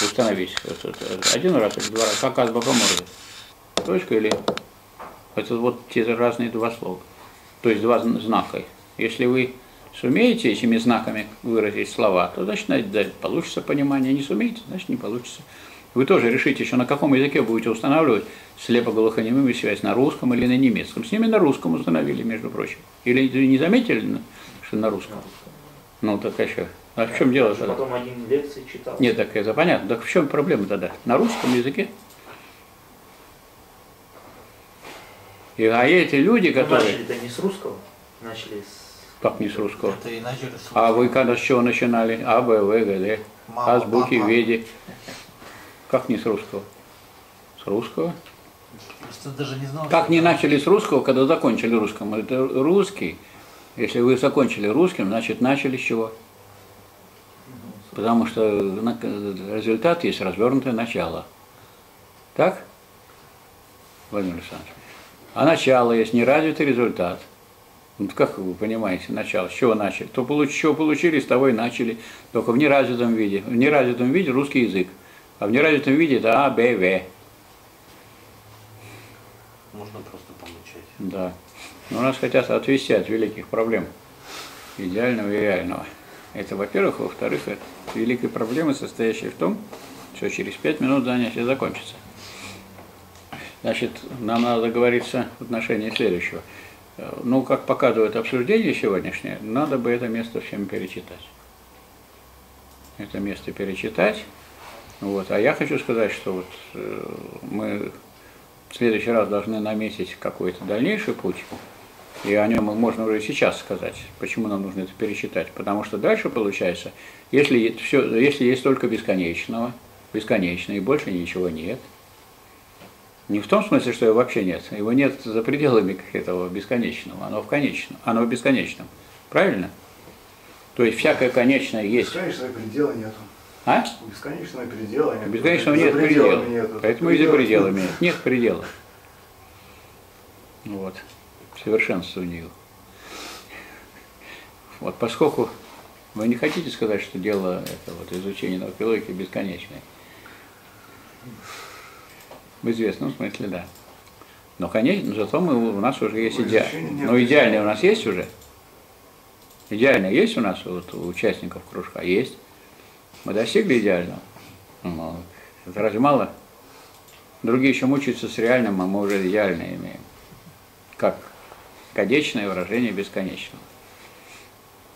установить, вот, один раз или два раза, как азбука Морзе. Точка или... Это вот те разные два слова, то есть два знака. Если вы сумеете этими знаками выразить слова, то значит получится понимание, не сумеете, значит не получится. Вы тоже решите еще, на каком языке будете устанавливать слепоглухонемую связь, на русском или на немецком. С ними на русском установили, между прочим. Или не заметили, что на русском? Ну так а что? А в чем дело тогда? Потом один лекции читал. Нет, так это понятно. Так в чем проблема тогда? На русском языке? А эти люди, которые... Начали-то не с русского, начали с... Как не с русского? Это иначе с русского. А вы когда с чего начинали? А, Б, В, Г, Д. Азбуки, Веди. Как не с русского? С русского. Просто даже не знал, как не начали с русского, когда закончили русским? Это русский. Если вы закончили русским, значит начали с чего? Потому что результат есть развернутое начало. Так? Владимир Александрович. А начало есть неразвитый результат. Ну, как вы понимаете, начало, с чего начали? То, чего получили, с того и начали. Только в неразвитом виде. В неразвитом виде русский язык. А в неразвитом виде это А, Б, В. Можно просто получать. Да. Но нас хотят отвести от великих проблем. Идеального и реального. Это, во-первых. Во-вторых, это великая проблема, состоящая в том, что через 5 минут занятие закончится. Значит, нам надо договориться в отношении следующего. Ну, как показывает обсуждение сегодняшнее, надо бы это место всем перечитать. Это место перечитать. Вот. А я хочу сказать, что вот мы в следующий раз должны наметить какой-то дальнейший путь. И о нем можно уже сейчас сказать, почему нам нужно это перечитать. Потому что дальше получается, если есть только бесконечное, и больше ничего нет. Не в том смысле, что его вообще нет. Его нет за пределами этого бесконечного, оно в бесконечном. Правильно? То есть всякое конечное есть. Бесконечного предела нету. А? Бесконечного предела нет. Бесконечного нет предела. Поэтому и за пределами нет. Нет предела. Вот. Совершенство у нее. Вот поскольку вы не хотите сказать, что дело это вот изучение науки логики бесконечное. В известном смысле, да. Но конечно, зато у нас уже есть идеальное. Но идеальное у нас есть уже. Идеальное есть у нас, вот, у участников кружка есть. Мы достигли идеального. Но это разве мало? Другие еще мучаются с реальным, а мы уже идеальное имеем. Как? Кодечное выражение бесконечного.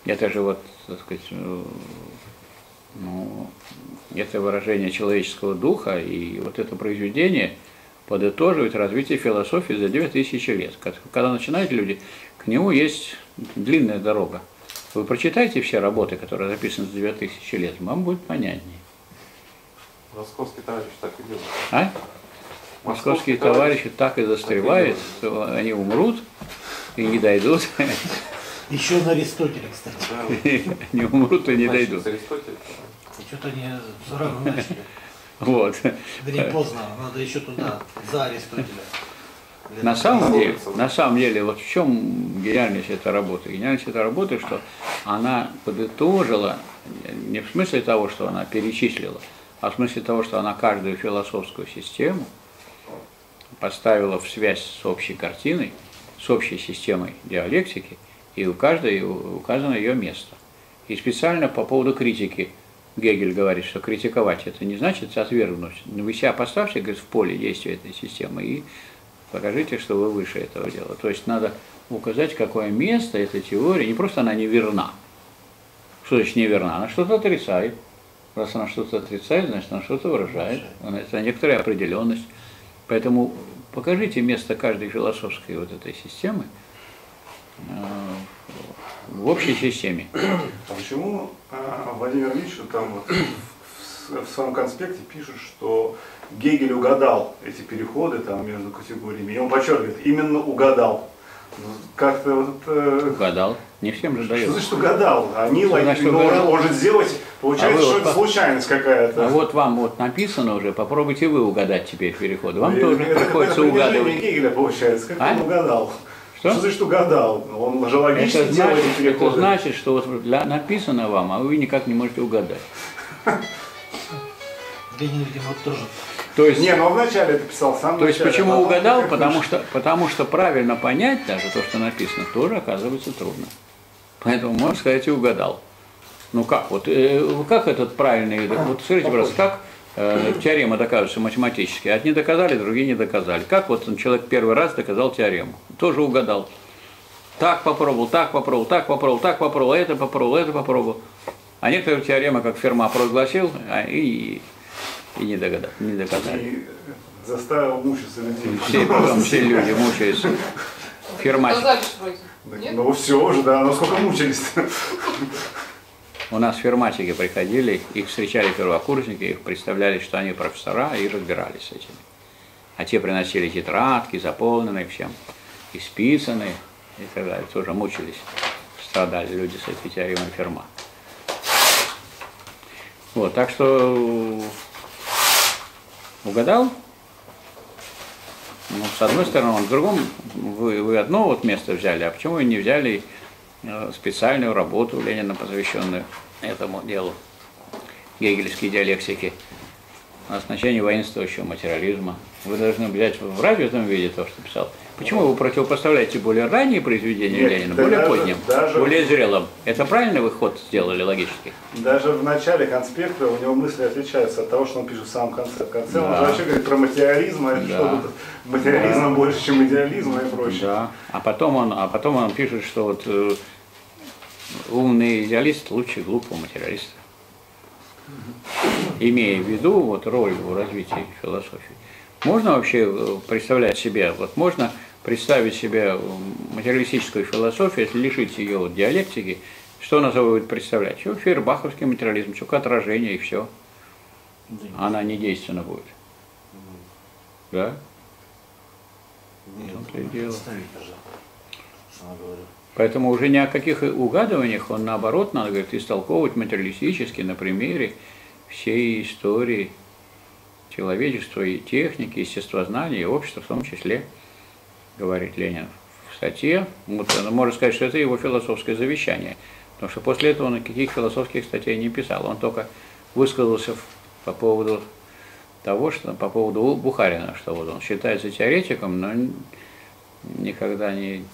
Это же вот, так сказать, ну, это выражение человеческого духа, и вот это произведение подытоживает развитие философии за 2000 лет. Когда начинают люди, к нему есть длинная дорога. Вы прочитайте все работы, которые записаны за 2000 лет, вам будет понятнее. Московский товарищ так и делает. А? Московские товарищи так и застревают, что они умрут и не дойдут. Еще на Аристотеля, кстати. Не умрут и не дойдут. Что-то они сразу начали. Вот. Да не поздно, надо еще туда, за Аристотеля. На самом деле, вот в чем гениальность этой работы? Гениальность этой работы, что она подытожила, не в смысле того, что она перечислила, а в смысле того, что она каждую философскую систему поставила в связь с общей картиной, с общей системой диалектики, и у каждой указано ее место. И специально по поводу критики Гегель говорит, что критиковать это не значит отвергнуть. Вы себя поставьте, говорит, в поле действия этой системы и покажите, что вы выше этого дела. То есть надо указать, какое место этой теории, не просто она неверна. Что значит неверна? Она что-то отрицает. Раз она что-то отрицает, значит она что-то выражает. Это некоторая определенность. Поэтому покажите место каждой философской вот этой системы в общей системе. А почему Владимир Ильич там вот в своем конспекте пишет, что Гегель угадал эти переходы там между категориями? И он подчеркивает, именно угадал. Как-то вот... Угадал. Не всем же дает. Что значит угадал? Они может сделать, получается, что это случайность какая-то. А вот вам вот написано уже, попробуйте вы угадать теперь переходы. Вам тоже приходится угадывать. Это понижение Гегеля получается, как он угадал. Что? Что значит угадал? Он же логично делает переходы. Это значит, что вот написано вам, а вы никак не можете угадать. Ленин, видимо, тоже. То есть, не, но вначале это писал сам. То есть почему угадал? Потому что правильно понять даже то, что написано, тоже оказывается трудно. Поэтому, можно сказать, и угадал. Ну как? Вот как этот правильный... Вот смотрите, пожалуйста, как теорема доказывается математически. Одни доказали, другие не доказали. Как вот человек первый раз доказал теорему? Тоже угадал. Так попробовал, так попробовал, так попробовал, так попробовал, это попробовал, это попробовал. А некоторые теоремы, как Ферма прогласил, и не доказали. И заставил мучиться людей. Все люди мучаются. Ферма. Ну все уже, да, но сколько мучились-то. У нас фирматики приходили, их встречали первокурсники, их представляли, что они профессора, и разбирались с этими. А те приносили тетрадки, заполненные всем, исписанные и так далее. Тоже мучились, страдали люди с этой теоремой Ферма. Вот, так что угадал. Ну, с одной стороны, он с другом, вы одно вот место взяли, а почему вы не взяли специальную работу Ленина, посвященную этому делу, гегельской диалектики, о значении воинствующего материализма? Вы должны взять в радиозном виде то, что писал. Почему вы противопоставляете более ранние произведения Ленина, более поздним, более зрелым? Это правильный выход сделали логически? Даже в начале конспекта у него мысли отличаются от того, что он пишет в самом конце. В конце он вообще говорит про материализм, а это что-то материализм больше, чем идеализм и прочее. Да. А потом он пишет, что вот, умный идеалист лучше глупого материалиста. Имея в виду вот роль в развитии философии. Можно вообще представлять себе, вот можно представить себе материалистическую философию, если лишить ее вот диалектики, что она будет представлять? Все фейербаховский материализм, только отражение и все. Она недейственна будет. Да? Нет, поэтому уже ни о каких угадываниях он, наоборот, надо, говорит, истолковывать материалистически на примере всей истории человечества и техники, естествознания и общества в том числе, говорит Ленин в статье. Вот, можно сказать, что это его философское завещание, потому что после этого он никаких философских статей не писал. Он только высказался по поводу того, что, по поводу Бухарина, что вот он считается теоретиком, но никогда не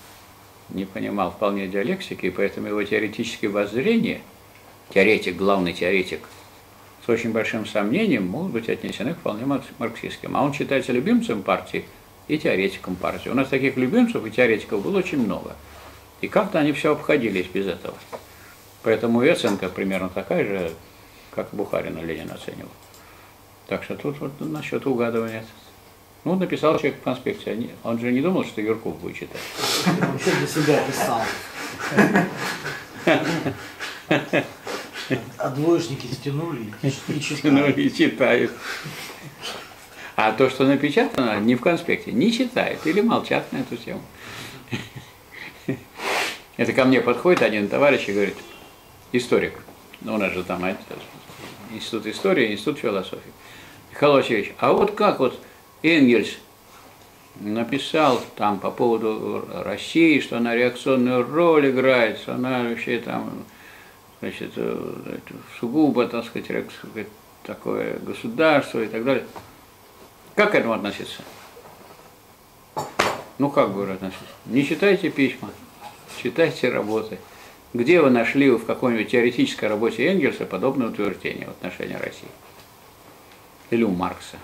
понимал вполне диалектики, и поэтому его теоретические воззрения, теоретик, главный теоретик, с очень большим сомнением могут быть отнесены к вполне марксистским. А он считается любимцем партии и теоретиком партии. У нас таких любимцев и теоретиков было очень много. И как-то они все обходились без этого. Поэтому и оценка примерно такая же, как Бухарина Ленин оценивал. Так что тут вот насчет угадывания. Ну, написал человек в конспекте. Он же не думал, что Юрков будет читать. Он все для себя писал. А двоечники стянули и читают. А то, что напечатано, не в конспекте, не читают или молчат на эту тему. Это ко мне подходит один товарищ и говорит, историк, ну у нас же там институт истории, институт философии. Михаил Васильевич, а вот как вот Энгельс написал там по поводу России, что она реакционную роль играет, что она вообще там... Значит, сугубо, так сказать, такое государство и так далее. Как к этому относиться? Ну, как говорю, относиться? Не читайте письма, читайте работы. Где вы нашли в какой-нибудь теоретической работе Энгельса подобное утверждение в отношении России? Или у Маркса?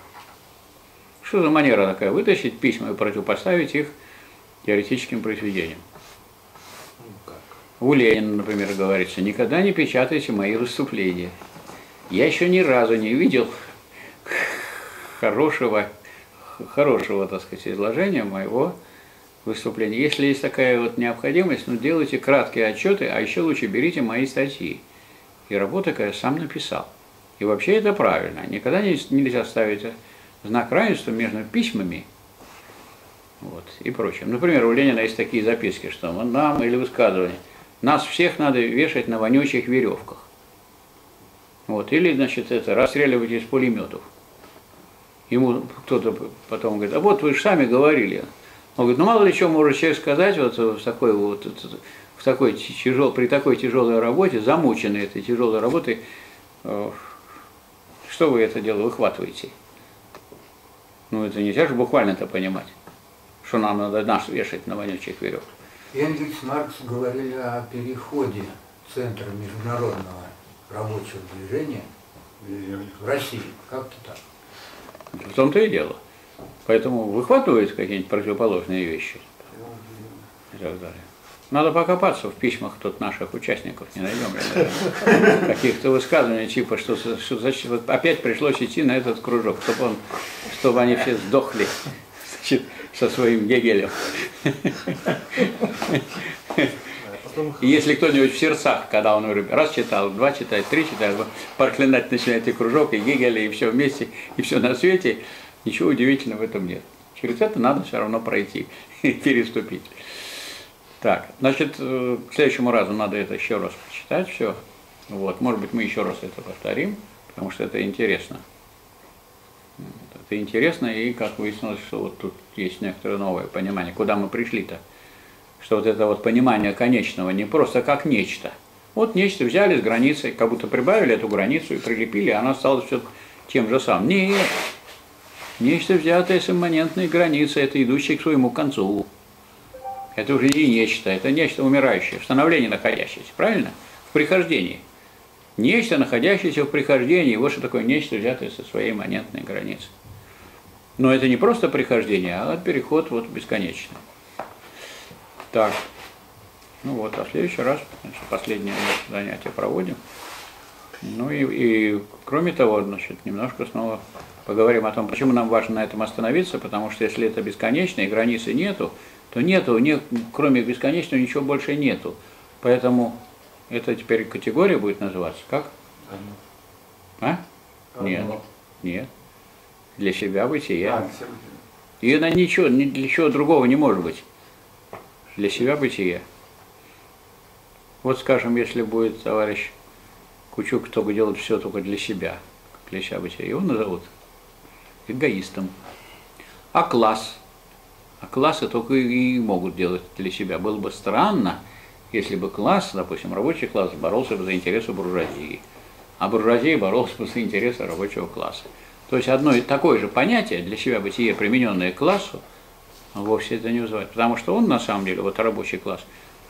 Что за манера такая? Вытащить письма и противопоставить их теоретическим произведениям. У Ленина, например, говорится, никогда не печатайте мои выступления. Я еще ни разу не видел хорошего, так сказать, изложения моего выступления. Если есть такая вот необходимость, ну, делайте краткие отчеты, а еще лучше берите мои статьи и работы, которые я сам написал. И вообще это правильно. Никогда нельзя ставить знак равенства между письмами. Вот, и прочим. Например, у Ленина есть такие записки, что нам или высказывания. Нас всех надо вешать на вонючих веревках. Вот. Или, значит, это расстреливать из пулеметов. Ему кто-то потом говорит, а вот вы же сами говорили. Он говорит, ну мало ли что может человек сказать, вот при такой тяжелой работе, замученной этой тяжелой работой, что вы это дело выхватываете? Ну это нельзя же буквально-то понимать, что нам надо нас вешать на вонючих веревках. Энгельс и Маркс говорили о переходе Центра международного рабочего движения в Россию. Как-то так. В том-то и дело. Поэтому выхватывают какие-нибудь противоположные вещи. И так далее. Надо покопаться в письмах тут наших участников, не найдем ли каких-то высказываний типа, что опять пришлось идти на этот кружок, чтобы они все сдохли. Со своим Гегелем. Потом их И если кто-нибудь в сердцах, когда он раз читал, два читает, три читает, проклинать начинает и кружок, и Гегеля, и все вместе, и все на свете, ничего удивительного в этом нет. Через это надо все равно пройти, переступить. Так, значит, к следующему разу надо это еще раз прочитать все. Вот, может быть, мы еще раз это повторим, потому что это интересно. Это интересно, и как выяснилось, что вот тут есть некоторое новое понимание, куда мы пришли-то. Что вот это вот понимание конечного не просто как нечто. Вот нечто взяли с границей, как будто прибавили эту границу и прилепили, а она стала все тем же самым. Нет, нечто взятое с имманентной границы, это идущее к своему концу. Это уже не нечто, это нечто умирающее, в становлении находящееся, правильно? В прихождении. Нечто, находящееся в прихождении, вот что такое нечто, взятое со своей имманентной границы. Но это не просто прихождение, а переход вот бесконечный. Так, ну вот, а в следующий раз, значит, последнее занятие проводим. Ну и кроме того, значит, немножко снова поговорим о том, почему нам важно на этом остановиться, потому что если это бесконечно и границы нету, то нету, кроме бесконечного ничего больше нету. Поэтому это теперь категория будет называться, как? А? Нет, нет. Для себя бытия. И она ничего, для чего другого не может быть. Для себя бытие. Вот, скажем, если будет товарищ Кучук только делать все только для себя, для себя бытие, его назовут эгоистом. А класс? А классы только и могут делать для себя. Было бы странно, если бы класс, допустим, рабочий класс, боролся бы за интересы буржуазии, а буржуазия боролась бы за интересы рабочего класса. То есть одно и такое же понятие для себя бытие, примененное к классу, вовсе это не вызывает, потому что он на самом деле, вот рабочий класс,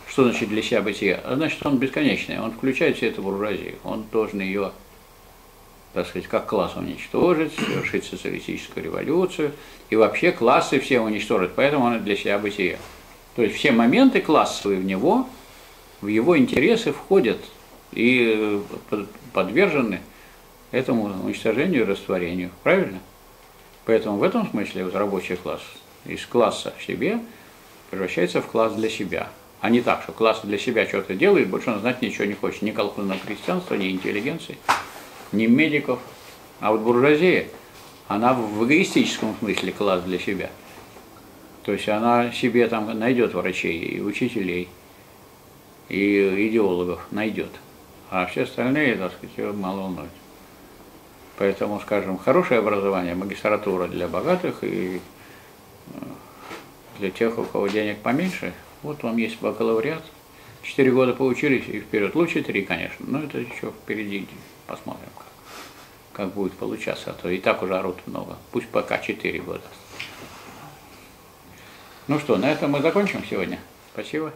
что значит для себя бытия? Значит, он бесконечный, он включает все это буржуазию, он должен ее, так сказать, как класс уничтожить, совершить социалистическую революцию, и вообще классы все уничтожить, поэтому он для себя бытия. То есть все моменты классовые в него, в его интересы входят и подвержены этому уничтожению и растворению, правильно? Поэтому в этом смысле вот рабочий класс из класса в себе превращается в класс для себя. А не так, что класс для себя что-то делает, больше он знать ничего не хочет. Ни колхозного крестьянства, ни интеллигенции, ни медиков. А вот буржуазия, она в эгоистическом смысле класс для себя. То есть она себе там найдет врачей, и учителей, и идеологов найдет. А все остальные, так сказать, ее мало волнует. Поэтому, скажем, хорошее образование, магистратура для богатых и для тех, у кого денег поменьше, вот вам есть бакалавриат. 4 года поучились и вперед. Лучше 3, конечно, но это еще впереди. Посмотрим, как будет получаться. А то и так уже орут много. Пусть пока 4 года. Ну что, на этом мы закончим сегодня. Спасибо.